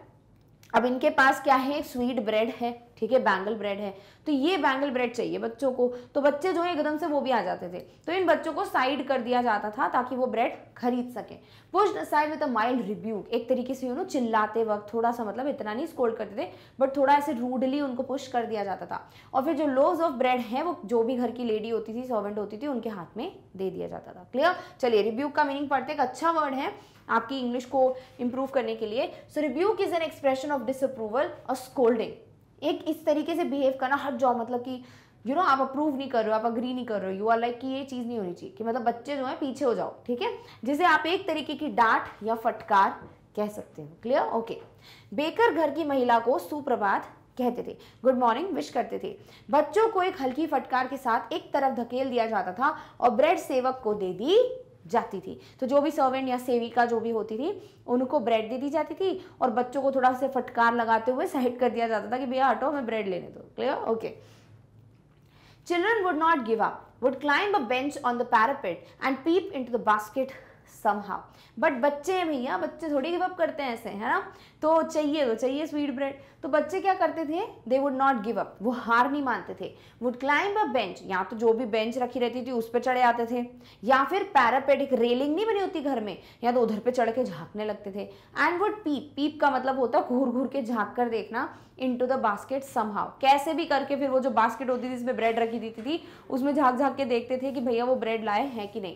अब इनके पास क्या है, स्वीट ब्रेड है, ठीक है, बैंगल ब्रेड है, तो ये बैंगल ब्रेड चाहिए बच्चों को, तो बच्चे जो है एकदम से वो भी आ जाते थे। तो इन बच्चों को साइड कर दिया जाता था ताकि वो ब्रेड खरीद सके। Pushed aside with a mild rebuke, एक तरीके से यू नो चिल्लाते वक्त थोड़ा सा, मतलब इतना नहीं स्कोल्ड करते थे बट थोड़ा ऐसे रूडली उनको पुश कर दिया जाता था। और फिर जो लोव्स ऑफ ब्रेड है वो जो भी घर की लेडी होती थी, सर्वेंट होती थी, उनके हाथ में दे दिया जाता था। क्लियर। चलिए रिब्यूक का मीनिंग पढ़ते, एक अच्छा वर्ड है आपकी इंग्लिश को इंप्रूव करने के लिए। So rebuke is an expression of disapproval और स्कोल्डिंग। एक इस तरीके से बिहेव करना हट जाओ, मतलब कि यू नो आप अप्रूव नहीं कर रहे हो, आप अग्री नहीं कर रहे हो, यू आर लाइक कि ये चीज़ नहीं होनी चाहिए, कि मतलब बच्चे जो है पीछे हो जाओ, ठीक है, जिसे आप एक तरीके की डांट या फटकार कह सकते हो। क्लियर। ओके। बेकर घर की महिला को सुप्रभात कहते थे, गुड मॉर्निंग विश करते थे। बच्चों को एक हल्की फटकार के साथ एक तरफ धकेल दिया जाता था और ब्रेड सेवक को दे दी जाती थी। तो जो भी सर्वेंट या सेविका जो भी होती थी उनको ब्रेड दे दी जाती थी और बच्चों को थोड़ा से फटकार लगाते हुए साइड कर दिया जाता था कि भैया हटो, मैं ब्रेड लेने दो। Clear. Okay. Children would not give up, would climb a bench on the parapet and peep into the basket somehow. But बच्चे भैया, बच्चे थोड़ी गिव अप करते हैं ऐसे, है ना, तो चाहिए तो चाहिए स्वीट ब्रेड। तो बच्चे क्या करते थे, they would not give up, वो हार नहीं मानते थे। वुड क्लाइंब अ बेंच, या तो जो भी बेंच रखी रहती थी उस पर चढ़े आते थे, या फिर पैरापेट, एक रेलिंग नहीं बनी होती घर में, या तो उधर पे चढ़ के झाँकने लगते थे। एंड वुड पीप, पीप का मतलब होता घूर घूर के झाँक कर देखना, इनटू द बास्केट समहाउ, कैसे भी करके फिर वो जो बास्केट होती थी जिसमें ब्रेड रखी देती थी उसमें झाँक झाँक के देखते थे कि भैया वो ब्रेड लाए हैं कि नहीं।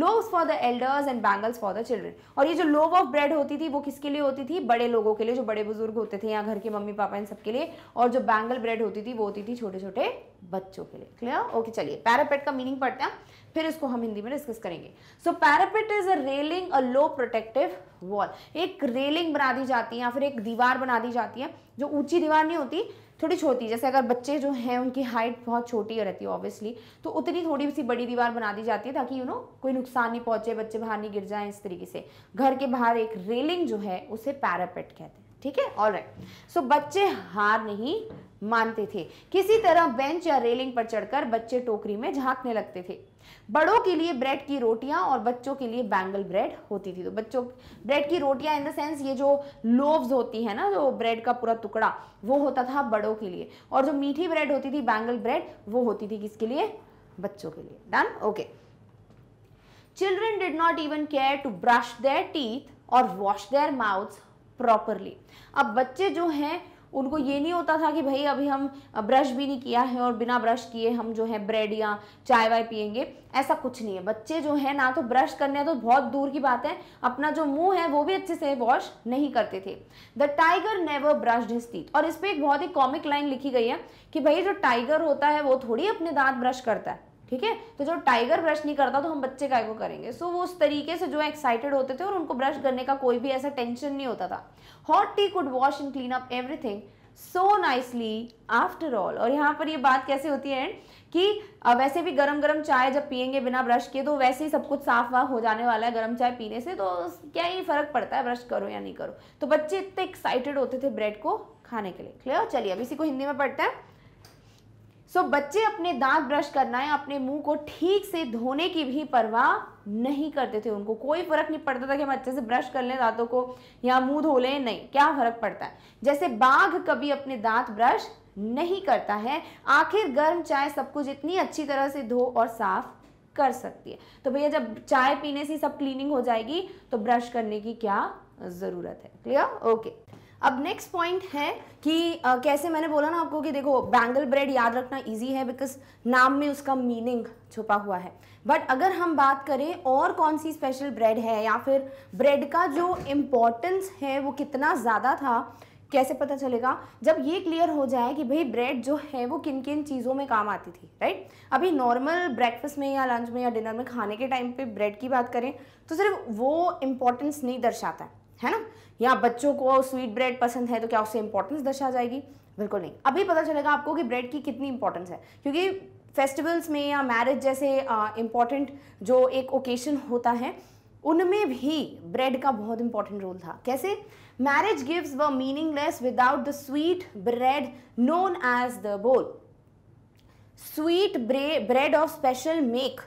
Loaves for the elders and bangles for the children. और ये जो लोव ऑफ ब्रेड होती थी वो किसके लिए होती थी, बड़े लोगों के लिए, जो बड़े बुजुर्ग होते थे या घर के मम्मी पापा, इन सबके लिए। और जो बैंगल ब्रेड होती थी वो होती थी छोटे छोटे बच्चों के लिए। क्लियर। ओके। चलिए पैरापेट का मीनिंग पढ़ते हैं, फिर इसको हम हिंदी में डिस्कस करेंगे। So parapet is a railing, a low protective wall. एक रेलिंग बना दी जाती है या फिर एक दीवार बना दी जाती है, जो ऊंची दीवार नहीं होती, थोड़ी छोटी, जैसे अगर बच्चे जो हैं उनकी हाइट बहुत छोटी रहती है ऑब्वियसली, तो उतनी थोड़ी सी बड़ी दीवार बना दी जाती है ताकि यू नो कोई नुकसान नहीं पहुंचे, बच्चे बाहर नहीं गिर जाएं, इस तरीके से। घर के बाहर एक रेलिंग जो है उसे पैरापेट कहते हैं, ठीक है। ऑलराइट। सो बच्चे हार नहीं मानते थे, किसी तरह बेंच या रेलिंग पर चढ़कर बच्चे टोकरी में झाँकने लगते थे। बड़ों के लिए ब्रेड की रोटियां और बच्चों के लिए बैंगल ब्रेड होती थी। तो बच्चों ब्रेड की रोटियां इन द सेंस ये जो लोव्स होती है ना, जो ब्रेड का पूरा टुकड़ा, वो होता था बड़ों के लिए, और जो मीठी ब्रेड होती थी बैंगल ब्रेड वो होती थी किसके लिए, बच्चों के लिए। Done. Okay. Children did not even care to brush their teeth और वॉश देयर माउथ्स प्रॉपरली। अब बच्चे जो हैं उनको ये नहीं होता था कि भाई अभी हम ब्रश भी नहीं किया है और बिना ब्रश किए हम जो है ब्रेड या चाय वाय पियेंगे, ऐसा कुछ नहीं है। बच्चे जो है ना तो ब्रश करने तो बहुत दूर की बात है, अपना जो मुंह है वो भी अच्छे से वॉश नहीं करते थे। The tiger never brushed his teeth. और इस पर एक बहुत ही कॉमिक लाइन लिखी गई है कि भाई जो टाइगर होता है वो थोड़ी अपने दांत ब्रश करता है, ठीक है, तो जो टाइगर ब्रश नहीं करता तो हम बच्चे काय को करेंगे। सो so, वो उस तरीके से जो एक्साइटेड होते थे और उनको ब्रश करने का कोई भी ऐसा टेंशन नहीं होता था। Hot tea could wash and clean up everything so nicely after all. और यहाँ पर ये बात कैसे होती है कि वैसे भी गरम गरम चाय जब पियेंगे बिना ब्रश किए तो वैसे ही सब कुछ साफ वाफ हो जाने वाला है गरम चाय पीने से, तो क्या ही फर्क पड़ता है ब्रश करो या नहीं करो। तो बच्चे इतने एक्साइटेड होते थे ब्रेड को खाने के लिए। क्लियर। चलिए अब इसी को हिंदी में पढ़ते हैं। सो so, बच्चे अपने दांत ब्रश करना है, अपने मुंह को ठीक से धोने की भी परवाह नहीं करते थे। उनको कोई फर्क नहीं पड़ता था कि हम अच्छे से ब्रश कर लें दांतों को या मुंह धो लें, नहीं, क्या फर्क पड़ता है। जैसे बाघ कभी अपने दांत ब्रश नहीं करता है, आखिर गर्म चाय सब कुछ इतनी अच्छी तरह से धो और साफ कर सकती है। तो भैया जब चाय पीने से सब क्लीनिंग हो जाएगी तो ब्रश करने की क्या जरूरत है। क्लियर। ओके। अब नेक्स्ट पॉइंट है कि आ, कैसे मैंने बोला ना आपको कि देखो बैंगल ब्रेड याद रखना इजी है बिकॉज नाम में उसका मीनिंग छुपा हुआ है, बट अगर हम बात करें और कौन सी स्पेशल ब्रेड है या फिर ब्रेड का जो इम्पोर्टेंस है वो कितना ज़्यादा था, कैसे पता चलेगा, जब ये क्लियर हो जाए कि भाई ब्रेड जो है वो किन किन चीज़ों में काम आती थी। राइट। अभी नॉर्मल ब्रेकफास्ट में या लंच में या डिनर में खाने के टाइम पे ब्रेड की बात करें तो सिर्फ वो इम्पोर्टेंस नहीं दर्शाता है, है ना, या बच्चों को स्वीट ब्रेड पसंद है तो क्या उससे इंपॉर्टेंस दर्शा जाएगी, बिल्कुल नहीं। अभी पता चलेगा आपको कि ब्रेड की कितनी इंपॉर्टेंस है, क्योंकि फेस्टिवल्स में या मैरिज जैसे इंपॉर्टेंट जो एक ओकेशन होता है उनमें भी ब्रेड का बहुत इंपॉर्टेंट रोल था। कैसे, marriage gives were meaningless without the sweet bread known as the bol. Sweet bread of special make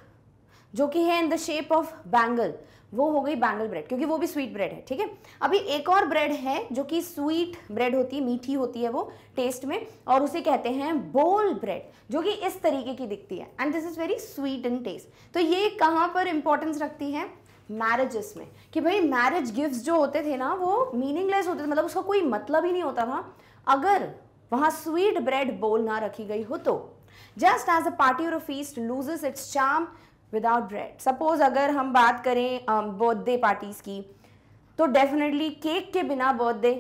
जो कि है in the shape of bangle, वो हो गई बैंगल ब्रेड, क्योंकि वो भी स्वीट ब्रेड है। ठीक है, अभी एक और ब्रेड है जो कि स्वीट ब्रेड होती है, मीठी होती है वो टेस्ट में, और उसे कहते हैं बोल ब्रेड, जो कि इस तरीके की दिखती है, and this is very sweet in taste. तो ये कहाँ पर इंपॉर्टेंस रखती है? मैरिजेस में, कि भाई मैरिज गिफ्ट्स जो होते थे ना वो मीनिंगलेस होते थे, मतलब उसका कोई मतलब ही नहीं होता था अगर वहाँ स्वीट ब्रेड बोल ना रखी गई हो तो। जस्ट एज अ पार्टी और a feast loses its charm without bread. Suppose अगर हम बात करें बर्थडे um, पार्टीज की, तो डेफिनेटली केक के बिना बर्थडे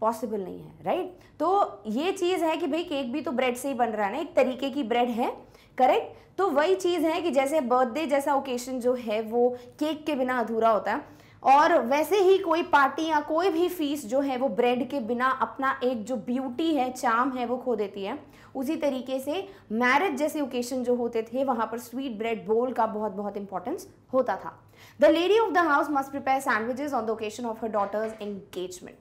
पॉसिबल नहीं है, राइट right? तो ये चीज़ है कि भाई केक भी तो ब्रेड से ही बन रहा है ना, एक तरीके की ब्रेड है, करेक्ट। तो वही चीज़ है कि जैसे बर्थडे जैसा ओकेशन जो है वो केक के बिना अधूरा होता है, और वैसे ही कोई पार्टी या कोई भी फीस जो है वो ब्रेड के बिना अपना एक जो ब्यूटी है, चार्म है, वो खो देती है। उसी तरीके से मैरिज जैसे ओकेशन जो होते थे वहाँ पर स्वीट ब्रेड बोल का बहुत बहुत इंपॉर्टेंस होता था। The lady of the house must prepare sandwiches on the occasion of her daughter's engagement.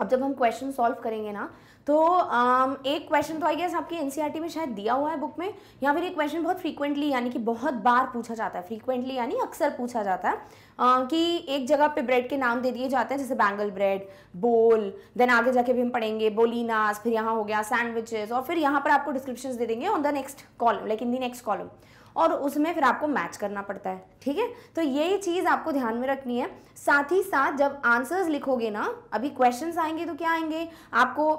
अब जब हम क्वेश्चन सॉल्व करेंगे ना तो आम, एक क्वेश्चन तो आई गेस आपके एनसीईआरटी में शायद दिया हुआ है बुक में, या फिर एक क्वेश्चन बहुत फ्रीक्वेंटली यानी कि बहुत बार पूछा जाता है, फ्रीक्वेंटली यानी अक्सर पूछा जाता है आ, कि एक जगह पे ब्रेड के नाम दे दिए जाते हैं, जैसे बैंगल ब्रेड, बोल, देन आगे जाके भी हम पढ़ेंगे बोलिनास, फिर यहाँ हो गया सैंडविचेस, और फिर यहाँ पर आपको डिस्क्रिप्शन दे देंगे on the next column, like in the next column, और उसमें फिर आपको मैच करना पड़ता है। ठीक है, तो यही चीज़ आपको ध्यान में रखनी है। साथ ही साथ जब आंसर्स लिखोगे ना, अभी क्वेश्चंस आएंगे तो क्या आएंगे, आपको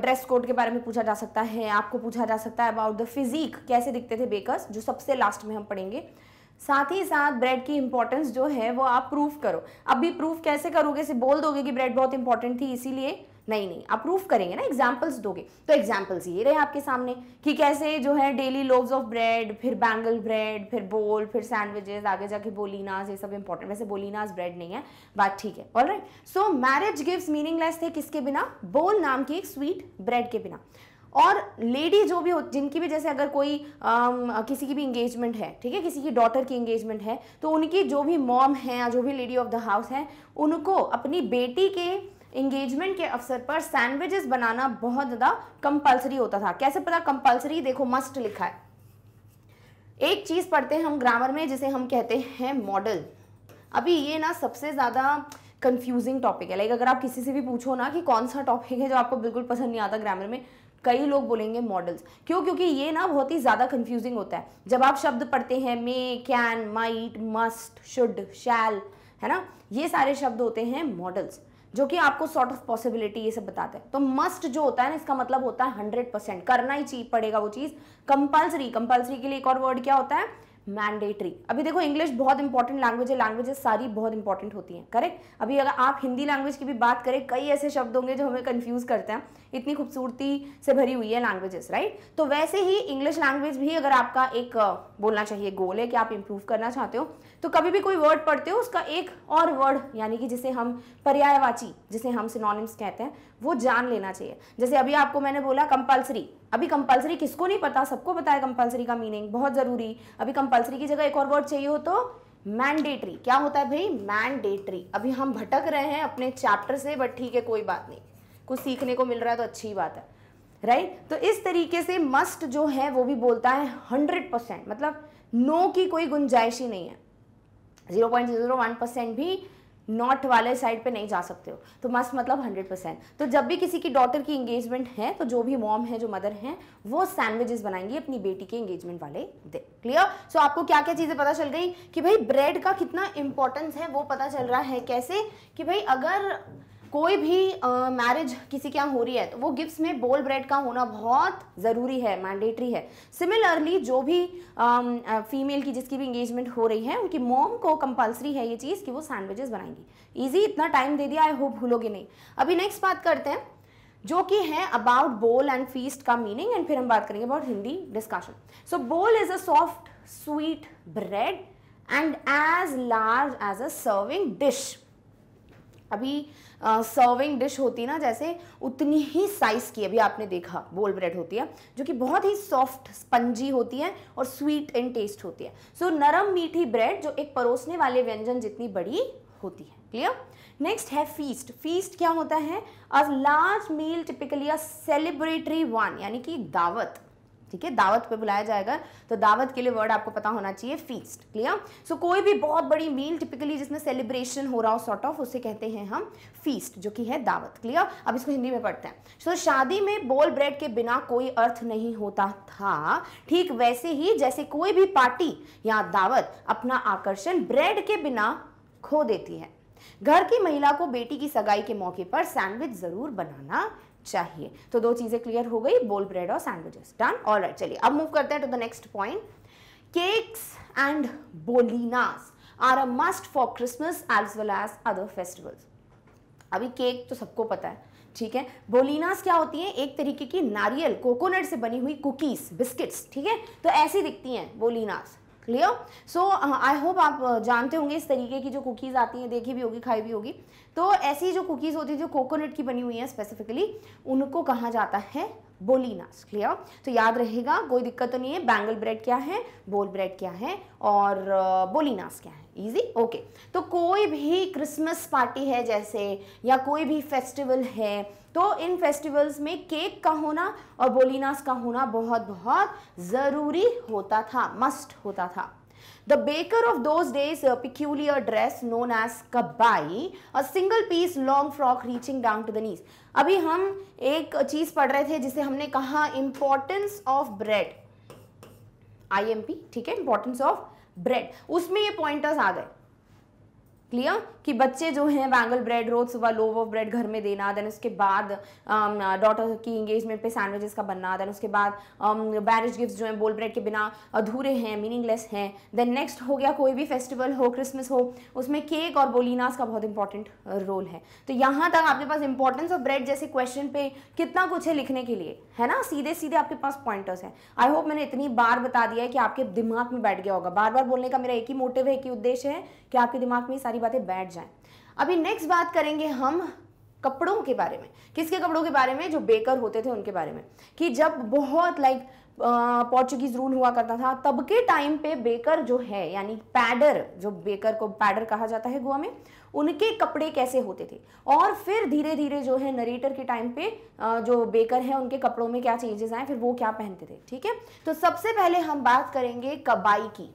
ड्रेस कोड के बारे में पूछा जा सकता है, आपको पूछा जा सकता है अबाउट द फिजिक, कैसे दिखते थे बेकर्स, जो सबसे लास्ट में हम पढ़ेंगे। साथ ही साथ ब्रेड की इंपॉर्टेंस जो है वो आप प्रूफ करो। अभी प्रूफ कैसे करोगे, सिर्फ बोल दोगे कि ब्रेड बहुत इंपॉर्टेंट थी इसीलिए? नहीं नहीं आप प्रूफ करेंगे ना, एग्जाम्पल्स दोगे। तो एग्जाम्पल्स ये रहे आपके सामने कि कैसे जो है डेली लोव्स ऑफ ब्रेड, फिर बैंगल ब्रेड, फिर बोल, फिर सैंडविचेस, आगे जाके बोलिनास, ये सब इंपॉर्टेंट। वैसे बोलिनास ब्रेड नहीं है, बात ठीक है, alright. So marriage gives meaningless थे किसके बिना? बोल नाम की एक स्वीट ब्रेड के बिना। और लेडी जो भी हो, जिनकी भी जैसे अगर कोई आम, किसी की भी इंगेजमेंट है, ठीक है, किसी की डॉटर की इंगेजमेंट है, तो उनकी जो भी मॉम है या जो भी लेडी ऑफ द हाउस है, उनको अपनी बेटी के इंगेजमेंट के अवसर पर सैंडविचेस बनाना बहुत ज़्यादा कंपलसरी होता था। कैसे पता कंपलसरी? देखो मस्ट लिखा है। एक चीज़ पढ़ते हैं हम ग्रामर में जिसे हम कहते हैं मॉडल। अभी ये ना सबसे ज़्यादा कंफ्यूजिंग टॉपिक है, लाइक अगर आप किसी से भी पूछो ना कि कौन सा टॉपिक है जो आपको बिल्कुल पसंद नहीं आता ग्रामर में, कई लोग बोलेंगे मॉडल्स। क्यों? क्योंकि ये ना बहुत ही ज़्यादा कंफ्यूजिंग होता है। जब आप शब्द पढ़ते हैं may, can, might, must, should, shall, है ना, ये सारे शब्द होते हैं मॉडल्स, जो कि आपको सॉर्ट ऑफ पॉसिबिलिटी ये सब बताता है। तो मस्ट जो होता है ना, इसका मतलब होता है हंड्रेड परसेंट करना ही चाहिए, पड़ेगा वो चीज़, कंपल्सरी। कंपल्सरी के लिए एक और वर्ड क्या होता है? मैंडेटरी। अभी देखो इंग्लिश बहुत इंपॉर्टेंट लैंग्वेज है, लैंग्वेजेस सारी बहुत इंपॉर्टेंट होती हैं, करेक्ट। अभी अगर आप हिंदी लैंग्वेज की भी बात करें, कई ऐसे शब्द होंगे जो हमें कंफ्यूज करते हैं, इतनी खूबसूरती से भरी हुई है लैंग्वेजेस, राइट। तो वैसे ही इंग्लिश लैंग्वेज भी अगर आपका एक बोलना चाहिए गोल है कि आप इंप्रूव करना चाहते हो, तो कभी भी कोई वर्ड पढ़ते हो उसका एक और वर्ड यानी कि जिसे हम पर्यायवाची, जिसे हम सिनोनिम्स कहते हैं, वो जान लेना चाहिए। जैसे अभी आपको मैंने बोला कंपल्सरी, अभी कंपल्सरी किसको नहीं पता, सबको पता है कंपल्सरी का मीनिंग, बहुत ज़रूरी। अभी कंपल्सरी की जगह एक और वर्ड चाहिए हो तो मैंडेटरी। क्या होता है भाई? मैंडेटरी। अभी हम भटक रहे हैं अपने चैप्टर से, बट ठीक है, कोई बात नहीं, कुछ सीखने को मिल रहा है तो अच्छी बात है, राइट right? तो इस तरीके से मस्ट जो है वो भी बोलता है हंड्रेड परसेंट, मतलब नो की कोई गुंजाइश ही नहीं है, zero point zero one percent भी नॉट वाले साइड पे नहीं जा सकते हो। तो मस्ट मतलब हंड्रेड परसेंट। तो जब भी किसी की डॉटर की इंगेजमेंट है तो जो भी मॉम है, जो मदर हैं, वो सैंडविचेस बनाएंगी अपनी बेटी के इंगेजमेंट वाले दिन। क्लियर? सो so, आपको क्या क्या चीज़ें पता चल गई कि भाई ब्रेड का कितना इंपॉर्टेंस है वो पता चल रहा है। कैसे? कि भाई अगर कोई भी मैरिज uh, किसी के यहाँ हो रही है तो वो गिफ्ट्स में बोल ब्रेड का होना बहुत ज़रूरी है, मैंडेटरी है। सिमिलरली जो भी फीमेल um, uh, की जिसकी भी इंगेजमेंट हो रही है, उनकी मॉम को कंपलसरी है ये चीज़ कि वो सैंडविचेस बनाएंगी। इजी, इतना टाइम दे दिया, आई होप भूलोगे नहीं। अभी नेक्स्ट बात करते हैं जो कि है अबाउट बोल एंड फीस्ट का मीनिंग, एंड फिर हम बात करेंगे about Hindi discussion. So bol is a soft sweet bread and as large as a serving dish. अभी सर्विंग uh, डिश होती है ना जैसे, उतनी ही साइज़ की अभी आपने देखा बोल ब्रेड होती है, जो कि बहुत ही सॉफ्ट स्पंजी होती है और स्वीट इन टेस्ट होती है। सो so, नरम मीठी ब्रेड जो एक परोसने वाले व्यंजन जितनी बड़ी होती है। क्लियर? नेक्स्ट है फीस्ट। फीस्ट क्या होता है? A large meal, typically a celebratory one, यानी कि दावत, ठीक है, दावत पे बुलाया जाएगा तो दावत के लिए वर्ड आपको पता होना चाहिए फीस्ट। क्लियर। सो कोई भी बहुत बड़ी मील टिपिकली जिसमें सेलिब्रेशन हो रहा हो सॉर्ट ऑफ, उसे कहते हैं हम फीस्ट, जो कि है दावत। क्लियर। अब इसको हिंदी में पढ़ते हैं। सो so, शादी में बोल ब्रेड के बिना कोई अर्थ नहीं होता था, ठीक वैसे ही जैसे कोई भी पार्टी या दावत अपना आकर्षण ब्रेड के बिना खो देती है। घर की महिला को बेटी की सगाई के मौके पर सैंडविच जरूर बनाना चाहिए। तो दो चीजें क्लियर हो गई, बोल ब्रेड और सैंडविचेस। डन। ऑलराइट, चलिए अब मूव करते हैं to the next point. Cakes and बोलिनास are a must for Christmas as well as other festivals. अभी केक तो सबको पता है, ठीक है। बोलिनास क्या होती है? एक तरीके की नारियल कोकोनट से बनी हुई कुकीज, बिस्किट्स, ठीक है। तो ऐसी दिखती हैं बोलिनास। क्लियर। सो आई होप आप जानते होंगे इस तरीके की जो कुकीज़ आती हैं, देखी भी होगी, खाई भी होगी। तो ऐसी जो कुकीज़ होती है जो कोकोनट की बनी हुई हैं स्पेसिफिकली, उनको कहा जाता है बोलिनास। क्लियर। तो याद रहेगा, कोई दिक्कत तो नहीं है। बैंगल ब्रेड क्या है, बोल ब्रेड क्या है और बोलिनास क्या है। इजी। ओके। तो कोई भी क्रिसमस पार्टी है जैसे, या कोई भी फेस्टिवल है, तो इन फेस्टिवल्स में केक का होना और बोलिनास का होना बहुत बहुत ज़रूरी होता था, मस्ट होता था। The baker of those days a peculiar dress known as kabai, a single piece long frock reaching down to the knees. अभी हम एक चीज पढ़ रहे थे जिसे हमने कहा importance of bread, I M P, ठीक है, importance of bread, उसमें ये pointers आ गए। क्लियर। कि बच्चे जो हैं बैंगल ब्रेड, रोज सुबह लोव ऑफ ब्रेड घर में देना, देन उसके बाद डॉटर की इंगेजमेंट पे सैंडविचेस का बनना, देन उसके बाद मैरिज गिफ्ट्स जो हैं बोल ब्रेड के बिना अधूरे हैं, मीनिंगलेस हैं। देन नेक्स्ट हो गया कोई भी फेस्टिवल हो, क्रिसमस हो, उसमें केक और बोलिनास का बहुत इंपॉर्टेंट रोल है। तो यहाँ तक आपके पास इंपॉर्टेंस ऑफ ब्रेड जैसे क्वेश्चन पे कितना कुछ है लिखने के लिए, है ना। सीधे सीधे आपके पास पॉइंटर्स हैं। आई होप मैंने इतनी बार बता दिया है कि आपके दिमाग में बैठ गया होगा। बार बार बोलने का मेरा एक ही मोटिव है, एक ही उद्देश्य है कि आपके दिमाग में सारी बातें बैठ जाएं। अभी नेक्स्ट बात करेंगे हम कपड़ों के बारे में। किसके कपड़ों के बारे में? जो बेकर होते थे उनके बारे में। कि जब बहुत लाइक पोर्चुगीज रूल हुआ करता था, तब के टाइम पे बेकर जो है, यानी पैडर, जो बेकर को पैडर कहा जाता है गोवा में, उनके कपड़े कैसे होते थे। और फिर धीरे धीरे जो है नरेटर के टाइम पे जो बेकर है उनके कपड़ों में क्या चेंजेस आए, फिर वो क्या पहनते थे। ठीक है। तो सबसे पहले हम बात करेंगे कबाई की।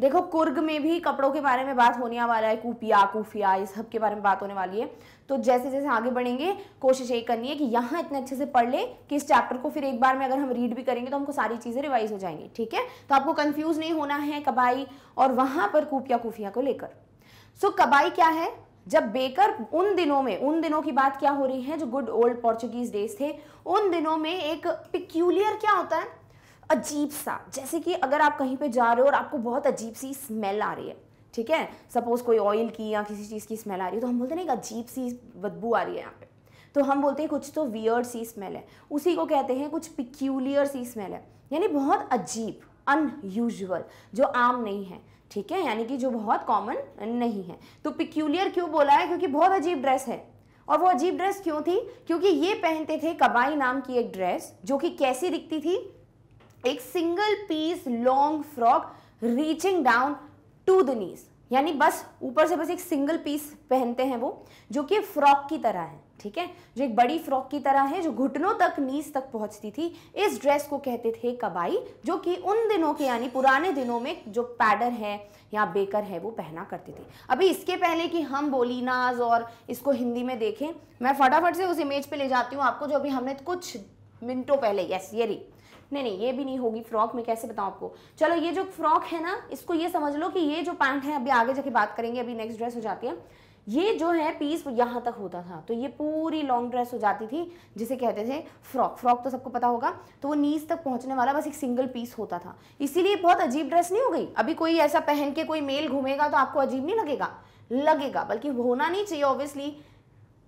देखो कुर्ग में भी कपड़ों के बारे में बात होने वाला है, कुपिया कुफिया इस सब के बारे में बात होने वाली है। तो जैसे जैसे आगे बढ़ेंगे कोशिश यही करनी है कि यहाँ इतने अच्छे से पढ़ ले कि इस चैप्टर को फिर एक बार में अगर हम रीड भी करेंगे तो हमको सारी चीज़ें रिवाइज हो जाएंगी। ठीक है। तो आपको कंफ्यूज नहीं होना है कबाई और वहाँ पर कुपिया कुफिया को लेकर। सो कबाई क्या है? जब बेकर उन दिनों में, उन दिनों की बात क्या हो रही है जो गुड ओल्ड पोर्चुगीज डेज थे, उन दिनों में एक पिक्यूलियर क्या होता है, अजीब सा, जैसे कि अगर आप कहीं पे जा रहे हो और आपको बहुत अजीब सी स्मेल आ रही है, ठीक है, सपोज कोई ऑयल की या किसी चीज़ की स्मेल आ रही है, तो हम बोलते हैं ना एक अजीब सी बदबू आ रही है यहाँ पे, तो हम बोलते हैं कुछ तो वियर्ड सी स्मेल है, उसी को कहते हैं कुछ पिक्यूलियर सी स्मेल है, यानी बहुत अजीब, अनयूजुअल, जो आम नहीं है, ठीक है, यानी कि जो बहुत कॉमन नहीं है। तो पिक्यूलियर क्यों बोला है? क्योंकि बहुत अजीब ड्रेस है। और वो अजीब ड्रेस क्यों थी? क्योंकि ये पहनते थे कबाई नाम की एक ड्रेस, जो कि कैसी दिखती थी, एक single piece long frock reaching down to the knees, यानी बस ऊपर से बस एक सिंगल पीस पहनते हैं वो, जो कि फ्रॉक की तरह है, ठीक है, जो एक बड़ी फ्रॉक की तरह है जो घुटनों तक, नीज तक पहुंचती थी। इस ड्रेस को कहते थे कबाई, जो कि उन दिनों के यानी पुराने दिनों में जो पैडर है या बेकर है वो पहना करते थे। अभी इसके पहले कि हम बोलिनास और इसको हिंदी में देखें, मैं फटाफट से उस इमेज पर ले जाती हूँ आपको जो अभी हमने कुछ मिनटों पहले, यस ये रही, नहीं नहीं ये भी नहीं होगी फ्रॉक में, कैसे बताऊं आपको। चलो ये जो फ्रॉक है ना, इसको ये समझ लो कि ये जो पैंट है, अभी आगे जाके बात करेंगे, अभी नेक्स्ट ड्रेस हो जाती है, ये जो है पीस यहाँ तक होता था, तो ये पूरी लॉन्ग ड्रेस हो जाती थी जिसे कहते थे फ्रॉक। फ्रॉक तो सबको पता होगा। तो वो नीज तक पहुँचने वाला बस एक सिंगल पीस होता था, इसीलिए बहुत अजीब ड्रेस नहीं हो गई। अभी कोई ऐसा पहन के कोई मेल घूमेगा तो आपको अजीब नहीं लगेगा, लगेगा, बल्कि होना नहीं चाहिए ऑब्वियसली,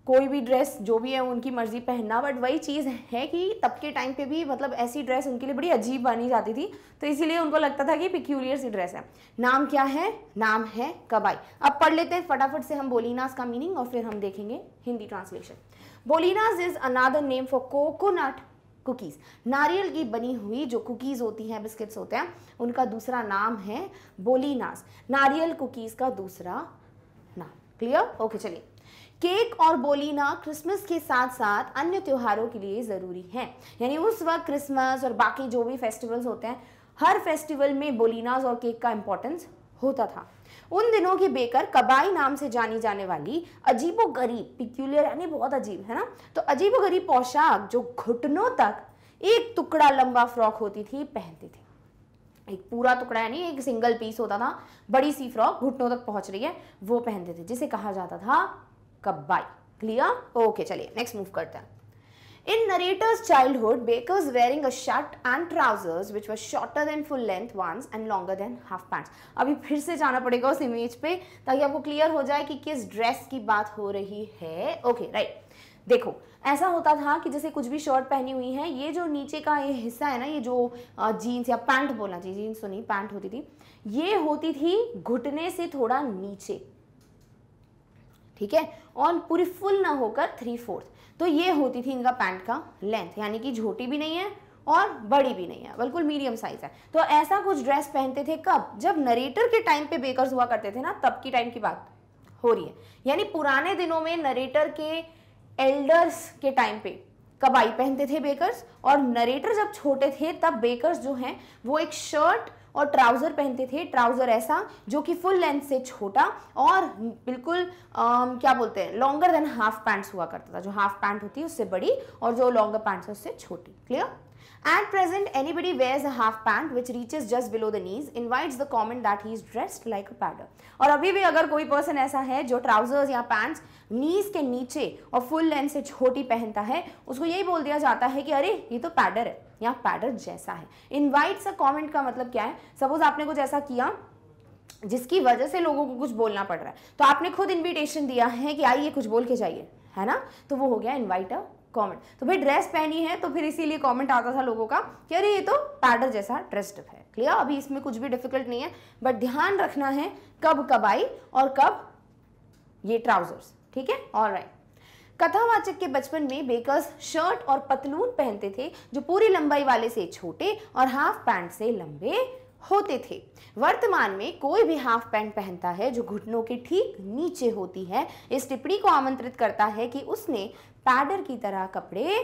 कोई भी ड्रेस जो भी है उनकी मर्जी पहनना, बट वही चीज़ है कि तब के टाइम पे भी मतलब ऐसी ड्रेस उनके लिए बड़ी अजीब बनी जाती थी, तो इसीलिए उनको लगता था कि पिक्यूलियर सी ड्रेस है। नाम क्या है? नाम है कबाई। अब पढ़ लेते हैं फटाफट से हम बोलिनास का मीनिंग और फिर हम देखेंगे Hindi translation. बोलिनास is another name for coconut cookies, नारियल की बनी हुई जो कुकीज़ होती हैं, बिस्किट्स होते हैं, उनका दूसरा नाम है बोलिनास, नारियल कुकीज़ का दूसरा नाम। क्लियर। ओके चलिए। केक और बोलीना क्रिसमस के साथ साथ अन्य त्योहारों के लिए ज़रूरी है। यानी उस वक्त क्रिसमस और बाकी जो भी फेस्टिवल्स होते हैं, हर फेस्टिवल में बोलीनाज और केक का इम्पोर्टेंस होता था। उन दिनों की बेकर कबाई नाम से जानी जाने वाली अजीबोगरीब, पिक्यूलियर यानी बहुत अजीब है ना, तो अजीबोगरीब पोशाक जो घुटनों तक एक टुकड़ा लंबा फ्रॉक होती थी पहनती थी। एक पूरा टुकड़ा यानी एक सिंगल पीस होता था, बड़ी सी फ्रॉक घुटनों तक पहुंच रही है, वो पहनते थे, जिसे कहा जाता था कबाई। क्लियर? ओके, चलिए नेक्स्ट मूव करते हैं। In narrator's childhood, bakers wearing a shirt and trousers which were shorter than full length ones and longer than half pants. अभी फिर से जाना पड़ेगा उस इमेज पे ताकि आपको क्लियर हो जाए कि किस ड्रेस की बात हो रही है। Okay, right. देखो, ऐसा होता था कि जैसे कुछ भी शर्ट पहनी हुई है, ये जो नीचे का ये हिस्सा है ना, ये जो जीन्स या पैंट बोलना चाहिए, जीन्स तो नहीं पैंट होती थी, ये होती थी घुटने से थोड़ा नीचे, ठीक है, और पूरी फुल ना होकर थ्री फोर्थ, तो ये होती थी इनका पैंट का लेंथ, यानी कि छोटी भी नहीं है और बड़ी भी नहीं है, बिल्कुल मीडियम साइज है। तो ऐसा कुछ ड्रेस पहनते थे कब? जब नरेटर के टाइम पे बेकर्स हुआ करते थे ना, तब की टाइम की बात हो रही है। यानी पुराने दिनों में नरेटर के एल्डर्स के टाइम पे कबाई पहनते थे बेकर्स, और नरेटर जब छोटे थे तब बेकर्स जो हैं वो एक शर्ट और ट्राउज़र पहनते थे। ट्राउज़र ऐसा जो कि फुल लेंथ से छोटा और बिल्कुल आ, क्या बोलते हैं, लॉन्गर देन हाफ पैंट्स हुआ करता था। जो हाफ पैंट होती है उससे बड़ी, और जो लॉन्गर पैंट्स है उससे छोटी। Clear? At present, anybody wears a half pant which reaches just below the knees invites the comment that he is dressed like a paddler. और अभी भी अगर कोई पर्सन ऐसा है जो ट्राउजर्स या पैंट्स नीज के नीचे और फुल लेंथ से छोटी पहनता है, उसको यही बोल दिया जाता है कि अरे ये तो पैडर है या पैडर जैसा है। इन्वाइट्स अ कॉमेंट का मतलब क्या है? सपोज आपने कुछ ऐसा किया जिसकी वजह से लोगों को कुछ बोलना पड़ रहा है, तो आपने खुद इन्विटेशन दिया है कि आइए कुछ बोल के जाइए, है ना, तो वो हो गया इन्वाइट अ कमेंट। तो भाई ड्रेस पहनी है तो फिर इसीलिए कमेंट आता था लोगों का कि अरे ये तो पैडर जैसा ड्रेस्ड है। क्लियर? अभी इसमें कुछ भी डिफिकल्ट नहीं है, बट ध्यान रखना है कब कबाई और कब ये ट्राउजर्स, ठीक है। ऑलराइट। कथावाचक के बचपन में बेकर्स शर्ट और पतलून पहनते थे जो पूरी लंबाई वाले से छोटे और हाफ पैंट से लंबे होते थे। वर्तमान में कोई भी हाफ पैंट पहनता है जो घुटनों के ठीक नीचे होती है। इस टिप्पणी को आमंत्रित करता है कि उसने पैडर की तरह कपड़े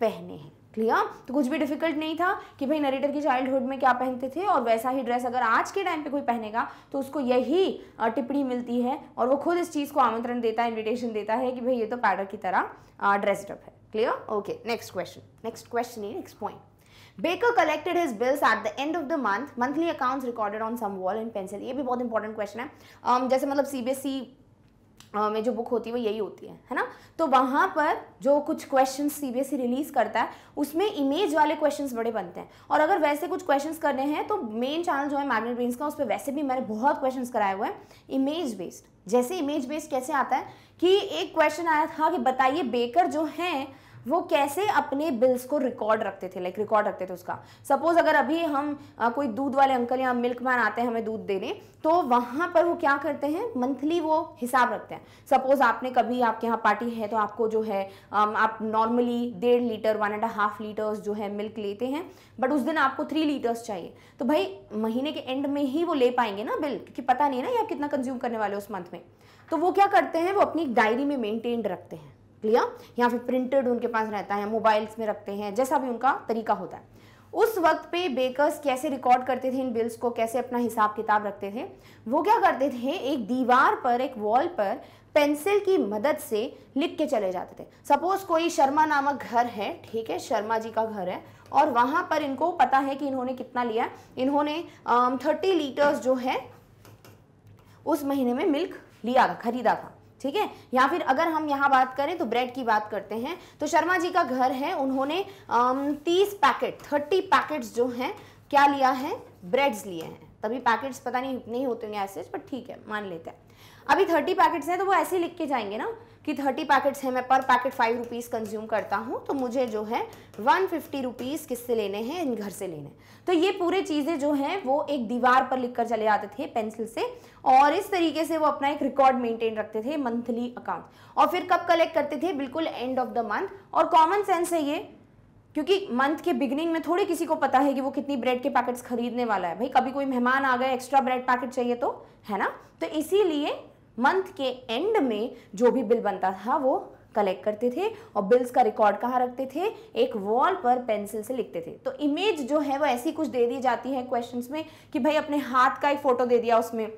पहने हैं। क्लियर? तो कुछ भी डिफिकल्ट नहीं था कि भाई नरेटर के चाइल्डहुड में क्या पहनते थे, और वैसा ही ड्रेस अगर आज के टाइम पे कोई पहनेगा तो उसको यही टिप्पणी मिलती है, और वो खुद इस चीज़ को आमंत्रण देता है, इन्विटेशन देता है कि भाई ये तो पैडर की तरह ड्रेस्ड अप है। Clear? Okay, next question, next question ही next point. Baker collected his bills at the end of the month. Monthly accounts recorded on some wall and pencil. ये भी बहुत इंपॉर्टेंट क्वेश्चन है। um, जैसे मतलब C B S E uh, में जो बुक होती है वो यही होती है, है ना, तो वहाँ पर जो कुछ question C B S E release करता है उसमें इमेज वाले क्वेश्चंस बड़े बनते हैं, और अगर वैसे कुछ क्वेश्चंस करने हैं तो मेन चैनल जो है मैग्नेट ब्रेन्स का, उस पर वैसे भी मैंने बहुत क्वेश्चन कराए हुए हैं इमेज बेस्ड। जैसे इमेज बेस्ड कैसे आता है कि एक क्वेश्चन आया था कि बताइए बेकर जो हैं वो कैसे अपने बिल्स को रिकॉर्ड रखते थे, लाइक रिकॉर्ड रखते थे उसका। सपोज अगर अभी हम आ, कोई दूध वाले अंकल या मिल्कमैन आते हैं हमें दूध देने, तो वहाँ पर वो क्या करते हैं, मंथली वो हिसाब रखते हैं। सपोज आपने कभी आपके यहाँ पार्टी है तो आपको जो है आम, आप नॉर्मली डेढ़ litre one and half litres जो है मिल्क लेते हैं, बट उस दिन आपको थ्री लीटर्स चाहिए, तो भाई महीने के एंड में ही वो ले पाएंगे ना बिल, क्योंकि पता नहीं है ना ये आप कितना कंज्यूम करने वाले उस मंथ में। तो वो क्या करते हैं, वो अपनी डायरी में मेनटेन्ड रखते हैं। क्लियर? या फिर प्रिंटेड उनके पास रहता है, मोबाइल्स में रखते हैं, जैसा भी उनका तरीका होता है। उस वक्त पे बेकर्स कैसे रिकॉर्ड करते थे इन बिल्स को, कैसे अपना हिसाब किताब रखते थे, वो क्या करते थे, एक दीवार पर, एक वॉल पर पेंसिल की मदद से लिख के चले जाते थे। सपोज कोई शर्मा नामक घर है, ठीक है, शर्मा जी का घर है, और वहाँ पर इनको पता है कि इन्होंने कितना लिया है, इन्होंने थर्टी लीटर्स जो है उस महीने में मिल्क लिया था, खरीदा था, ठीक है। या फिर अगर हम यहाँ बात करें तो ब्रेड की बात करते हैं, तो शर्मा जी का घर है, उन्होंने तीस पैकेट थर्टी पैकेट्स जो हैं क्या लिया है, ब्रेड्स लिए हैं, तभी पैकेट्स पता नहीं नहीं होते होंगे ऐसे, पर ठीक है मान लेते हैं अभी थर्टी पैकेट्स हैं, तो वो ऐसे ही लिख के जाएंगे ना कि थर्टी पैकेट्स हैं, मैं पर पैकेट फाइव रुपीज़ कंज्यूम करता हूँ, तो मुझे जो है वन फिफ्टी रुपीज़ किससे लेने हैं, इन घर से लेने। तो ये पूरे चीज़ें जो हैं वो एक दीवार पर लिख कर चले जाते थे पेंसिल से, और इस तरीके से वो अपना एक रिकॉर्ड मेंटेन रखते थे, मंथली अकाउंट। और फिर कब कलेक्ट करते थे, बिल्कुल एंड ऑफ द मंथ। और कॉमन सेंस है ये, क्योंकि मंथ के बिगिनिंग में थोड़ी किसी को पता है कि वो कितनी ब्रेड के पैकेट्स खरीदने वाला है, भाई कभी कोई मेहमान आ गए एक्स्ट्रा ब्रेड पैकेट चाहिए तो, है ना, तो इसीलिए मंथ के एंड में जो भी बिल बनता था वो कलेक्ट करते थे और बिल्स का रिकॉर्ड कहाँ रखते थे, एक वॉल पर पेंसिल से लिखते थे। तो इमेज जो है वो ऐसी कुछ दे दी जाती है क्वेश्चंस में कि भाई अपने हाथ का एक फोटो दे दिया उसमें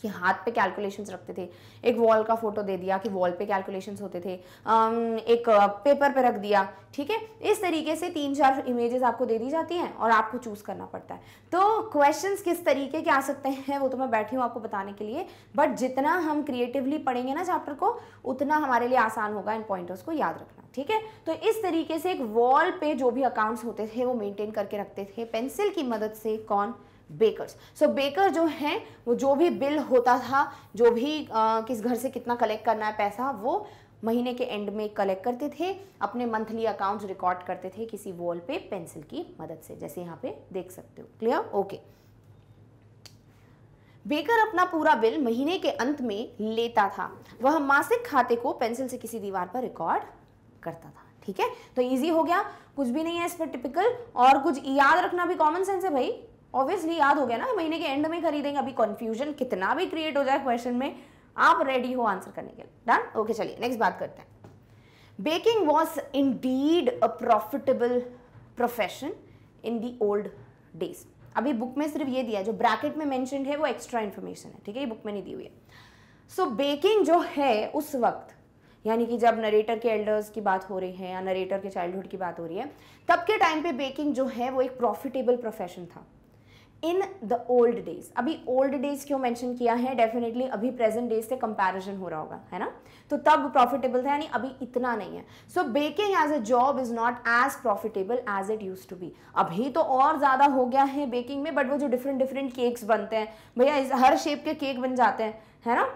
कि हाथ पे कैलकुलेशंस रखते थे, एक वॉल का फोटो दे दिया कि वॉल पे कैलकुलेशंस होते थे, एक पेपर पे रख दिया, ठीक है। इस तरीके से तीन चार इमेजेस आपको दे दी जाती हैं और आपको चूज़ करना पड़ता है। तो क्वेश्चंस किस तरीके के आ सकते हैं वो तो मैं बैठी हूँ आपको बताने के लिए, बट जितना हम क्रिएटिवली पढ़ेंगे ना चैप्टर को उतना हमारे लिए आसान होगा इन पॉइंटर्स को याद रखना, ठीक है। तो इस तरीके से एक वॉल पे जो भी अकाउंट्स होते थे वो मेनटेन करके रखते थे पेंसिल की मदद से, कौन, बेकर्स। सो बेकर जो हैं वो जो भी बिल होता था, जो भी आ, किस घर से कितना कलेक्ट करना है पैसा, वो महीने के एंड में कलेक्ट करते थे, अपने मंथली अकाउंट्स रिकॉर्ड करते थे किसी वॉल पे पेंसिल की मदद से, जैसे यहाँ पे देख सकते हो। Clear, okay. बेकर अपना पूरा बिल महीने के अंत में लेता था, वह मासिक खाते को पेंसिल से किसी दीवार पर रिकॉर्ड करता था, ठीक है। तो ईजी हो गया, कुछ भी नहीं है इस पर टिपिकल, और कुछ याद रखना भी कॉमन सेंस है भाई, ऑब्वियसली याद हो गया ना, महीने के एंड में खरीदेंगे। अभी कंफ्यूजन कितना भी क्रिएट हो जाए क्वेश्चन में, आप रेडी हो आंसर करने के लिए, डन, ओके। चलिए नेक्स्ट बात करते हैं। Baking was indeed a profitable profession in the old days. अभी बुक में सिर्फ ये दिया है, जो ब्रैकेट में मेंशन्ड है वो एक्स्ट्रा इन्फॉर्मेशन है, ठीक है, ये बुक में नहीं दी हुई है। सो बेकिंग जो है उस वक्त, यानी कि जब नरेटर के एल्डर्स की बात हो रही है या नरेटर के चाइल्डहुड की बात हो रही है, तब के टाइम पे बेकिंग जो है वो एक प्रॉफिटेबल प्रोफेशन था इन द ओल्ड डेज। अभी ओल्ड डेज क्यों मेंशन किया है, डेफिनेटली अभी प्रेजेंट डेज से कंपैरिजन हो रहा होगा, है ना। तो तब प्रॉफिटेबल था, यानी अभी इतना नहीं है। So baking as a job is not as profitable as it used to be. अभी तो और ज़्यादा हो गया है बेकिंग में, बट वो जो डिफरेंट डिफरेंट केक्स बनते हैं भैया, हर शेप के केक बन जाते हैं, है ना,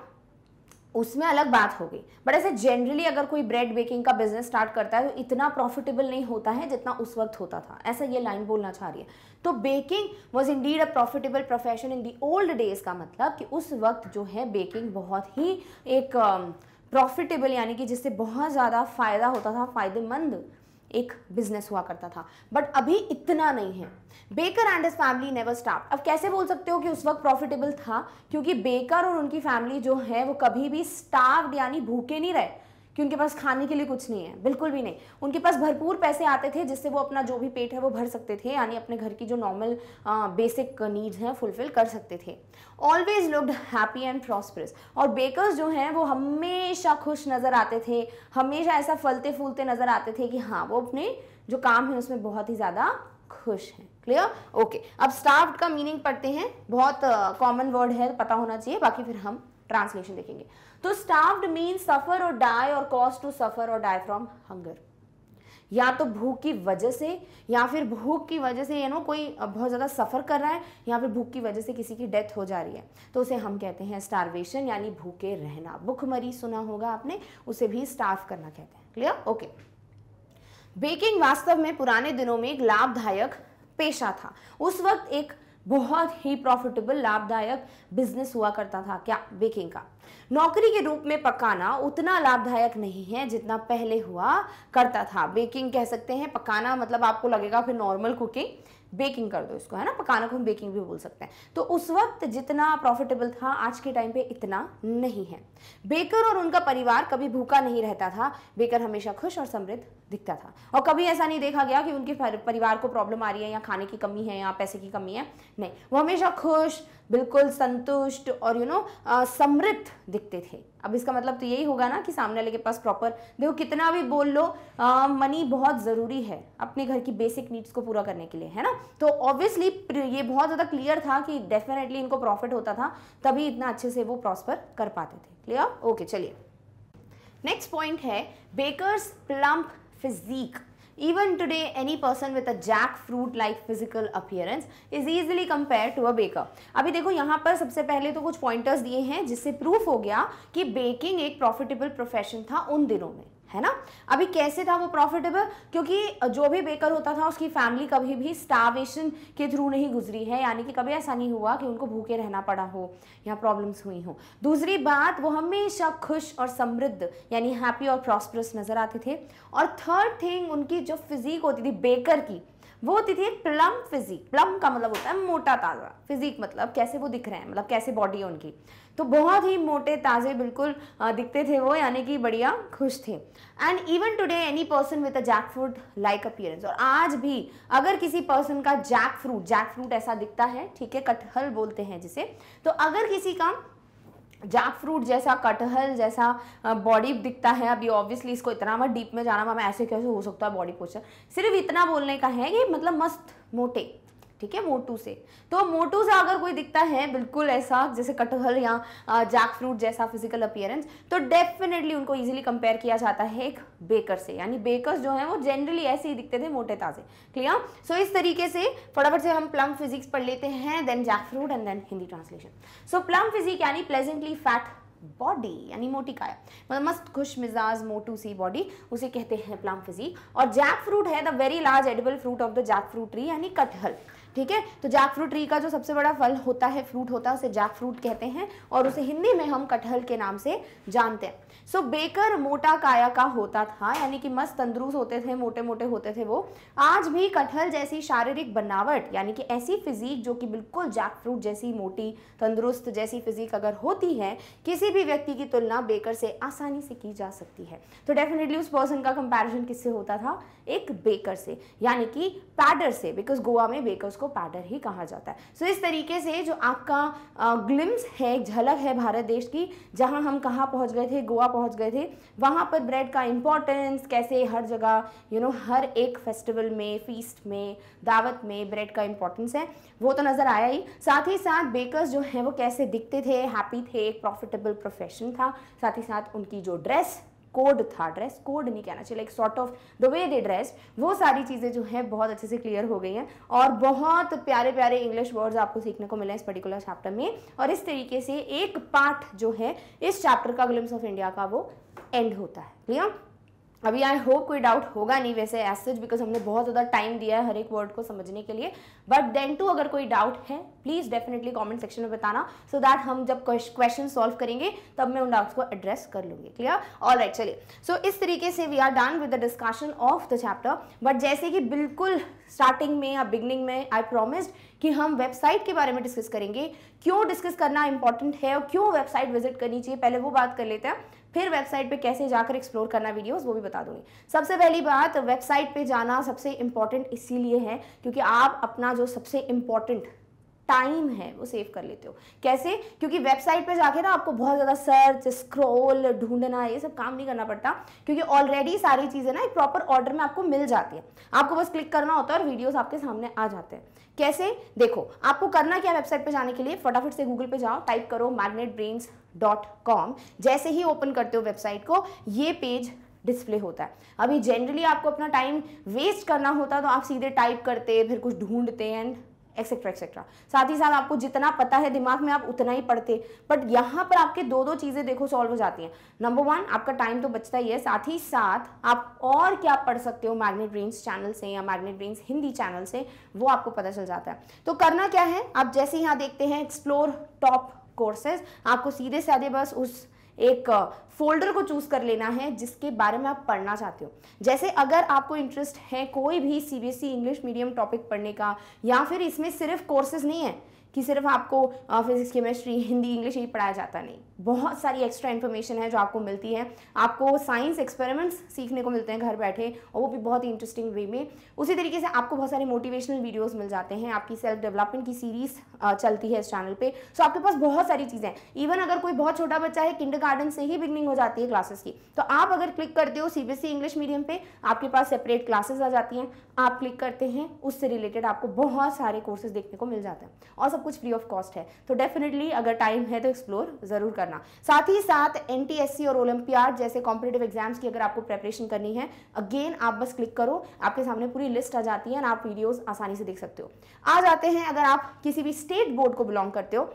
उसमें अलग बात हो गई। बट ऐसे जनरली अगर कोई ब्रेड बेकिंग का बिजनेस स्टार्ट करता है तो इतना प्रॉफिटेबल नहीं होता है जितना उस वक्त होता था, ऐसा ये लाइन बोलना चाह रही है। तो baking was indeed a profitable profession in the old days का मतलब कि उस वक्त जो है बेकिंग बहुत ही एक प्रॉफिटेबल, यानी कि जिससे बहुत ज़्यादा फायदा होता था, फायदेमंद एक बिजनेस हुआ करता था, बट अभी इतना नहीं है। Baker and his family never starved. अब कैसे बोल सकते हो कि उस वक्त प्रॉफिटेबल था, क्योंकि बेकर और उनकी फैमिली जो है वो कभी भी स्टार्व्ड यानी भूखे नहीं रहे कि उनके पास खाने के लिए कुछ नहीं है, बिल्कुल भी नहीं। उनके पास भरपूर पैसे आते थे जिससे वो अपना जो भी पेट है वो भर सकते थे, यानी अपने घर की जो नॉर्मल बेसिक नीड्स हैं फुलफिल कर सकते थे। Always looked happy and prosperous. और बेकर्स जो हैं वो हमेशा खुश नज़र आते थे, हमेशा ऐसा फलते फूलते नज़र आते थे कि हाँ वो अपने जो काम है उसमें बहुत ही ज़्यादा खुश हैं। Clear, okay. अब स्टार्व्ड का मीनिंग पढ़ते हैं, बहुत कॉमन uh, वर्ड है, पता होना चाहिए, बाकी फिर हम ट्रांसलेशन देखेंगे। तो स्टार्व्ड मीन सफर और डाई और कॉज टू सफर और डाई फ्रॉम हंगर। या तो भूख की वजह से, या फिर भूख की वजह से यू नो कोई बहुत ज़्यादा सफ़र कर रहा है, या फिर भूख की वजह से किसी की डेथ हो जा रही है, तो उसे हम कहते हैं स्टार्वेशन, यानी भूखे रहना। भूखमरी सुना होगा आपने, उसे भी स्टार्व करना कहते हैं। Clear, okay. बेकिंग वास्तव में पुराने दिनों में एक लाभदायक पेशा था, उस वक्त एक बहुत ही प्रॉफिटेबल लाभदायक बिजनेस हुआ करता था। क्या, बेकिंग का। नौकरी के रूप में पकाना उतना लाभदायक नहीं है जितना पहले हुआ करता था। बेकिंग कह सकते हैं, पकाना मतलब आपको लगेगा फिर नॉर्मल कुकिंग, बेकिंग कर दो इसको, है ना, पकाना को हम बेकिंग भी बोल सकते हैं। तो उस वक्त जितना प्रॉफिटेबल था आज के टाइम पे इतना नहीं है। बेकर और उनका परिवार कभी भूखा नहीं रहता था, बेकर हमेशा खुश और समृद्ध दिखता था, और कभी ऐसा नहीं देखा गया कि उनके परिवार को प्रॉब्लम आ रही है या खाने की कमी है या पैसे की कमी है, नहीं, वो हमेशा खुश, बिल्कुल संतुष्ट और यू नो समृद्ध दिखते थे। अब इसका मतलब तो यही होगा ना कि सामने वाले के पास प्रॉपर, देखो कितना भी बोल लो मनी बहुत ज़रूरी है अपने घर की बेसिक नीड्स को पूरा करने के लिए, है ना। तो ऑब्वियसली ये बहुत ज़्यादा क्लियर था कि डेफिनेटली इनको प्रॉफिट होता था, तभी इतना अच्छे से वो प्रॉस्पर कर पाते थे। Clear, okay. चलिए नेक्स्ट पॉइंट है bakers plump physique. Even today, any person with a jackfruit-like physical appearance is easily compared to a baker. अभी देखो यहाँ पर सबसे पहले तो कुछ pointers दिए हैं जिससे proof हो गया कि baking एक profitable profession था उन दिनों में, है ना। अभी कैसे था वो प्रॉफिटेबल, क्योंकि जो भी बेकर होता था उसकी फैमिली कभी भी स्टार्वेशन के थ्रू नहीं गुजरी है, यानी कि कभी ऐसा नहीं हुआ कि उनको भूखे रहना पड़ा हो या प्रॉब्लम्स हुई हो। दूसरी बात, वो हमेशा खुश और समृद्ध यानी हैप्पी और प्रॉस्परस नज़र आते थे। और थर्ड थिंग, उनकी जो फिजिक होती थी बेकर की वो होती थी एक प्लम फिजिक। प्लम का मतलब होता है मोटा ताज़ा, फिजिक मतलब कैसे वो दिख रहे हैं, मतलब कैसे बॉडी है उनकी। तो बहुत ही मोटे ताज़े बिल्कुल दिखते थे वो, यानी कि बढ़िया खुश थे। And even today any person with a jackfruit like appearance, और आज भी अगर किसी पर्सन का जैक फ्रूट जैक फ्रूट ऐसा दिखता है, ठीक है, कटहल बोलते हैं जिसे, तो अगर किसी का जैक फ्रूट जैसा कटहल जैसा बॉडी दिखता है, अभी ऑब्वियसली इसको इतना मत डीप में जाना मैं ऐसे कैसे हो सकता है बॉडी पोस्चर, सिर्फ इतना बोलने का है कि मतलब मस्त मोटे, ठीक है, मोटू से। तो मोटू सा अगर कोई दिखता है बिल्कुल ऐसा जैसे कटहल या जैक फ्रूट जैसा फिजिकल अपीयरेंस, तो डेफिनेटली उनको इजीली कंपेयर किया जाता है एक बेकर से। यानी बेकर्स जो हैं वो जनरली ऐसे ही दिखते थे, मोटे ताज़े। क्लियर? सो so, इस तरीके से फटाफट से हम प्लम फिजिक्स पढ़ लेते हैं, then jackfruit and then Hindi translation. So plump physique यानी प्लेजेंटली फैट बॉडी, यानी मोटी काया, मतलब मस्त खुश मिजाज मोटू सी बॉडी, उसे कहते हैं प्लम फिजिक। और जैक फ्रूट है the very large edible fruit of the jackfruit tree, यानी कटहल, ठीक है। तो जैक फ्रूट ट्री का जो सबसे बड़ा फल होता है, फ्रूट होता है, उसे जैक फ्रूट कहते हैं और उसे हिंदी में हम कटहल के नाम से जानते हैं। सो बेकर मोटा काया का होता था, यानी कि मस्त तंदुरुस्त होते थे, मोटे मोटे होते थे वो। आज भी कटहल जैसी शारीरिक बनावट, यानी कि ऐसी फिजिक जो कि बिल्कुल जैक फ्रूट जैसी मोटी तंदुरुस्त जैसी फिजिक अगर होती है, किसी भी व्यक्ति की तुलना बेकर से आसानी से की जा सकती है। तो डेफिनेटली उस पर्सन का कंपेरिजन किससे होता था? एक बेकर से, यानी कि पैडर से, बिकॉज गोवा में बेकर्स पैडर ही कहा जाता है। सो so, इस तरीके से जो आपका ग्लिम्स है, एक झलक है भारत देश की, जहां हम कहां पहुंच गए थे, गोवा पहुंच गए थे, वहां पर ब्रेड का इंपॉर्टेंस, कैसे हर जगह यू you नो know, हर एक फेस्टिवल में, फीस्ट में, दावत में ब्रेड का इंपॉर्टेंस है, वो तो नजर आया ही। साथ ही साथ बेकर्स जो हैं वो कैसे दिखते थे, हैप्पी थे, एक प्रॉफिटेबल प्रोफेशन था। साथ ही साथ उनकी जो ड्रेस कोड था, ड्रेस कोड नहीं कहना चाहिए, like sort of the way they dress, वो सारी चीज़ें जो हैं बहुत अच्छे से क्लियर हो गई हैं। और बहुत प्यारे प्यारे इंग्लिश वर्ड्स आपको सीखने को मिले इस पर्टिकुलर चैप्टर में। और इस तरीके से एक पार्ट जो है इस चैप्टर का, ग्लिम्स ऑफ इंडिया का, वो एंड होता है। क्लियर? अभी आई होप कोई डाउट होगा नहीं वैसे एज सच, बिकॉज हमने बहुत ज़्यादा टाइम दिया है हर एक वर्ड को समझने के लिए। बट देन टू अगर कोई डाउट है प्लीज़ डेफिनेटली कमेंट सेक्शन में बताना, सो so दैट हम जब क्वेश्चन सॉल्व करेंगे तब मैं उन डाउट्स को एड्रेस कर लूँगी। क्लियर? ऑल राइट, चलिए। सो इस तरीके से we are done with the discussion of the chapter. But जैसे कि बिल्कुल स्टार्टिंग में या बिगनिंग में आई प्रोमिस्ड कि हम वेबसाइट के बारे में डिस्कस करेंगे, क्यों डिस्कस करना इंपॉर्टेंट है और क्यों वेबसाइट विजिट करनी चाहिए, पहले वो बात कर लेते हैं, फिर वेबसाइट पे कैसे जाकर एक्सप्लोर करना वीडियोस वो भी बता दूंगी। सबसे पहली बात, वेबसाइट पे जाना सबसे इंपॉर्टेंट इसीलिए है क्योंकि आप अपना जो सबसे इंपॉर्टेंट टाइम है वो सेव कर लेते हो। कैसे? क्योंकि वेबसाइट पे जाके ना आपको बहुत ज़्यादा सर्च, स्क्रॉल, ढूंढना, ये सब काम नहीं करना पड़ता, क्योंकि ऑलरेडी सारी चीज़ें ना एक प्रॉपर ऑर्डर में आपको मिल जाती है, आपको बस क्लिक करना होता है और वीडियोस आपके सामने आ जाते हैं। कैसे? देखो, आपको करना क्या वेबसाइट पे जाने के लिए, फटाफट से गूगल पे जाओ, टाइप करो मैग्नेट ब्रेन्स डॉट कॉम। जैसे ही ओपन करते हो वेबसाइट को, ये पेज डिस्प्ले होता है। अभी जनरली आपको अपना टाइम वेस्ट करना होता तो आप सीधे टाइप करते, फिर कुछ ढूंढते एंड एक्सेट्रा एक्सेट्रा। साथ ही साथ आपको जितना पता है दिमाग में आप उतना ही पढ़ते, बट यहाँ पर आपके दो दो चीज़ें देखो सॉल्व हो जाती हैं। नंबर वन, आपका टाइम तो बचता ही है, साथ ही साथ आप और क्या पढ़ सकते हो मैग्नेट ब्रेन्स चैनल से या मैग्नेट ब्रेन्स हिंदी चैनल से, वो आपको पता चल जाता है। तो करना क्या है, आप जैसे यहाँ देखते हैं एक्सप्लोर टॉप कोर्सेज, आपको सीधे साधे बस उस एक फोल्डर को चूज़ कर लेना है जिसके बारे में आप पढ़ना चाहते हो। जैसे अगर आपको इंटरेस्ट है कोई भी सीबीएसई इंग्लिश मीडियम टॉपिक पढ़ने का, या फिर इसमें सिर्फ कोर्सेज नहीं है कि सिर्फ आपको फिजिक्स, केमिस्ट्री, हिंदी, इंग्लिश ही पढ़ाया जाता, नहीं, बहुत सारी एक्स्ट्रा इन्फॉर्मेशन है जो आपको मिलती है। आपको साइंस एक्सपेरिमेंट्स सीखने को मिलते हैं घर बैठे, और वो भी बहुत ही इंटरेस्टिंग वे में। उसी तरीके से आपको बहुत सारे मोटिवेशनल वीडियोस मिल जाते हैं, आपकी सेल्फ डेवलपमेंट की सीरीज़ चलती है इस चैनल पे। सो आपके पास बहुत सारी चीज़ें हैं। इवन अगर कोई बहुत छोटा बच्चा है, किंडरगार्टन से ही बिगनिंग हो जाती है क्लासेस की, तो आप अगर क्लिक करते हो सीबीएसई इंग्लिश मीडियम पर, आपके पास सेपरेट क्लासेज आ जाती हैं, आप क्लिक करते हैं, उससे रिलेटेड आपको बहुत सारे कोर्सेज देखने को मिल जाते हैं, और सब कुछ फ्री ऑफ कॉस्ट है। तो डेफिनेटली अगर टाइम है तो एक्सप्लोर ज़रूर कर। साथ ही साथ एनटीएससी और ओलंपियाड जैसे कॉम्पिटिटिव एग्जाम्स की अगर आपको प्रिपरेशन करनी है, अगेन आप बस क्लिक करो, आपके सामने पूरी लिस्ट आ जाती है और आप वीडियोस आसानी से देख सकते हो। आ जाते हैं, अगर आप किसी भी स्टेट बोर्ड को बिलोंग करते हो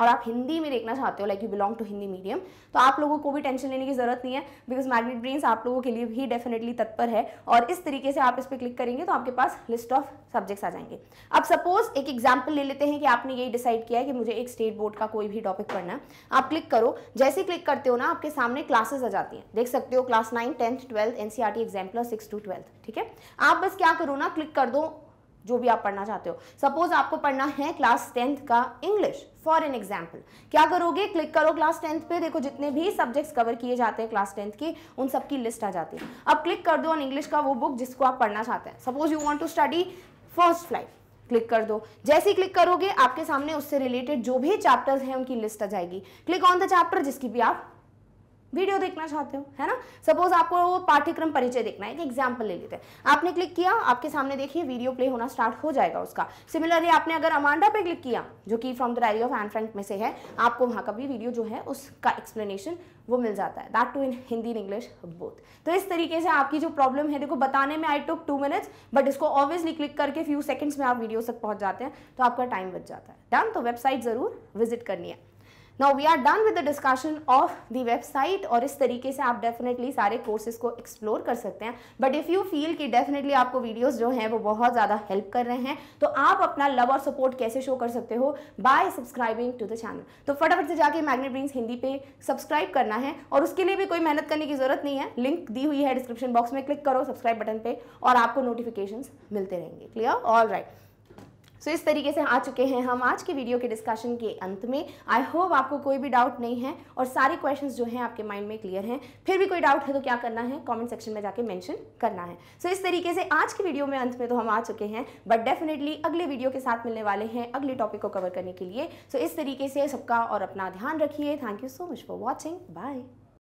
और आप हिंदी में देखना चाहते हो, like you belong to Hindi medium, तो आप लोगों को भी टेंशन लेने की ज़रूरत नहीं है, बिकॉज मैग्नेट ब्रेन्स आप लोगों के लिए भी डेफिनेटली तत्पर है। और इस तरीके से आप इस पर क्लिक करेंगे तो आपके पास लिस्ट ऑफ सब्जेक्ट्स आ जाएंगे। अब सपोज एक एग्जाम्पल ले लेते हैं कि आपने यही डिसाइड किया है कि मुझे एक स्टेट बोर्ड का कोई भी टॉपिक पढ़ना है। आप क्लिक करो, जैसे क्लिक करते हो ना आपके सामने क्लासेज आ जाती हैं, देख सकते हो class nine, tenth, twelfth, NCERT exam plus six to twelfth, ठीक है। आप बस क्या करो ना, क्लिक कर दो जो भी आप पढ़ना चाहते हो। सपोज आपको पढ़ना है क्लास टेंथ का इंग्लिश फॉर एन एग्जाम्पल, क्या करोगे, क्लिक करो क्लास टेंथ पे, देखो जितने भी सब्जेक्ट्स कवर किए जाते हैं क्लास टेंथ की उन सबकी लिस्ट आ जाती है। अब क्लिक कर दो ऑन इंग्लिश का वो बुक जिसको आप पढ़ना चाहते हैं। Suppose you want to study first flight, click कर दो। जैसे ही क्लिक करोगे आपके सामने उससे रिलेटेड जो भी चैप्टर्स हैं उनकी लिस्ट आ जाएगी। क्लिक ऑन द चैप्टर जिसकी भी आप वीडियो देखना चाहते हो, है ना। सपोज आपको वो पाठ्यक्रम परिचय देखना है, एक एग्जाम्पल ले लेते हैं। आपने क्लिक किया, आपके सामने देखिए वीडियो प्ले होना स्टार्ट हो जाएगा उसका। सिमिलरली आपने अगर अमांडा पे क्लिक किया जो कि from the diary of Anne Frank में से है, आपको वहाँ का भी वीडियो जो है उसका एक्सप्लेनेशन वो मिल जाता है, that too in Hindi and English both. तो इस तरीके से आपकी जो प्रॉब्लम है, देखो बताने में I took two minutes but इसको ऑब्वियसली क्लिक करके फ्यू सेकेंड्स में आप वीडियो तक पहुँच जाते हैं, तो आपका टाइम बच जाता है। डन, तो वेबसाइट ज़रूर विजिट करनी है। Now we are done with the discussion of the website. और इस तरीके से आप डेफिनेटली सारे कोर्सेज को एक्सप्लोर कर सकते हैं। बट इफ़ यू फील कि डेफिनेटली आपको वीडियोस जो हैं वो बहुत ज़्यादा हेल्प कर रहे हैं, तो आप अपना लव और सपोर्ट कैसे शो कर सकते हो, by subscribing to the channel. तो फटाफट से जाके मैग्नेट ब्रेन्स हिंदी पे सब्सक्राइब करना है, और उसके लिए भी कोई मेहनत करने की जरूरत नहीं है। लिंक दी हुई है डिस्क्रिप्शन बॉक्स में, क्लिक करो सब्सक्राइब बटन पर और आपको नोटिफिकेशन मिलते रहेंगे। Clear, all right. So so, इस तरीके से आ चुके हैं हम आज के वीडियो के डिस्कशन के अंत में। आई होप आपको कोई भी डाउट नहीं है और सारे क्वेश्चंस जो हैं आपके माइंड में क्लियर हैं। फिर भी कोई डाउट है तो क्या करना है, कमेंट सेक्शन में जाके मेंशन करना है। सो so, इस तरीके से आज की वीडियो में अंत में तो हम आ चुके हैं, बट डेफिनेटली अगले वीडियो के साथ मिलने वाले हैं अगले टॉपिक को कवर करने के लिए। सो so, इस तरीके से सबका और अपना ध्यान रखिए। Thank you so much for watching, bye.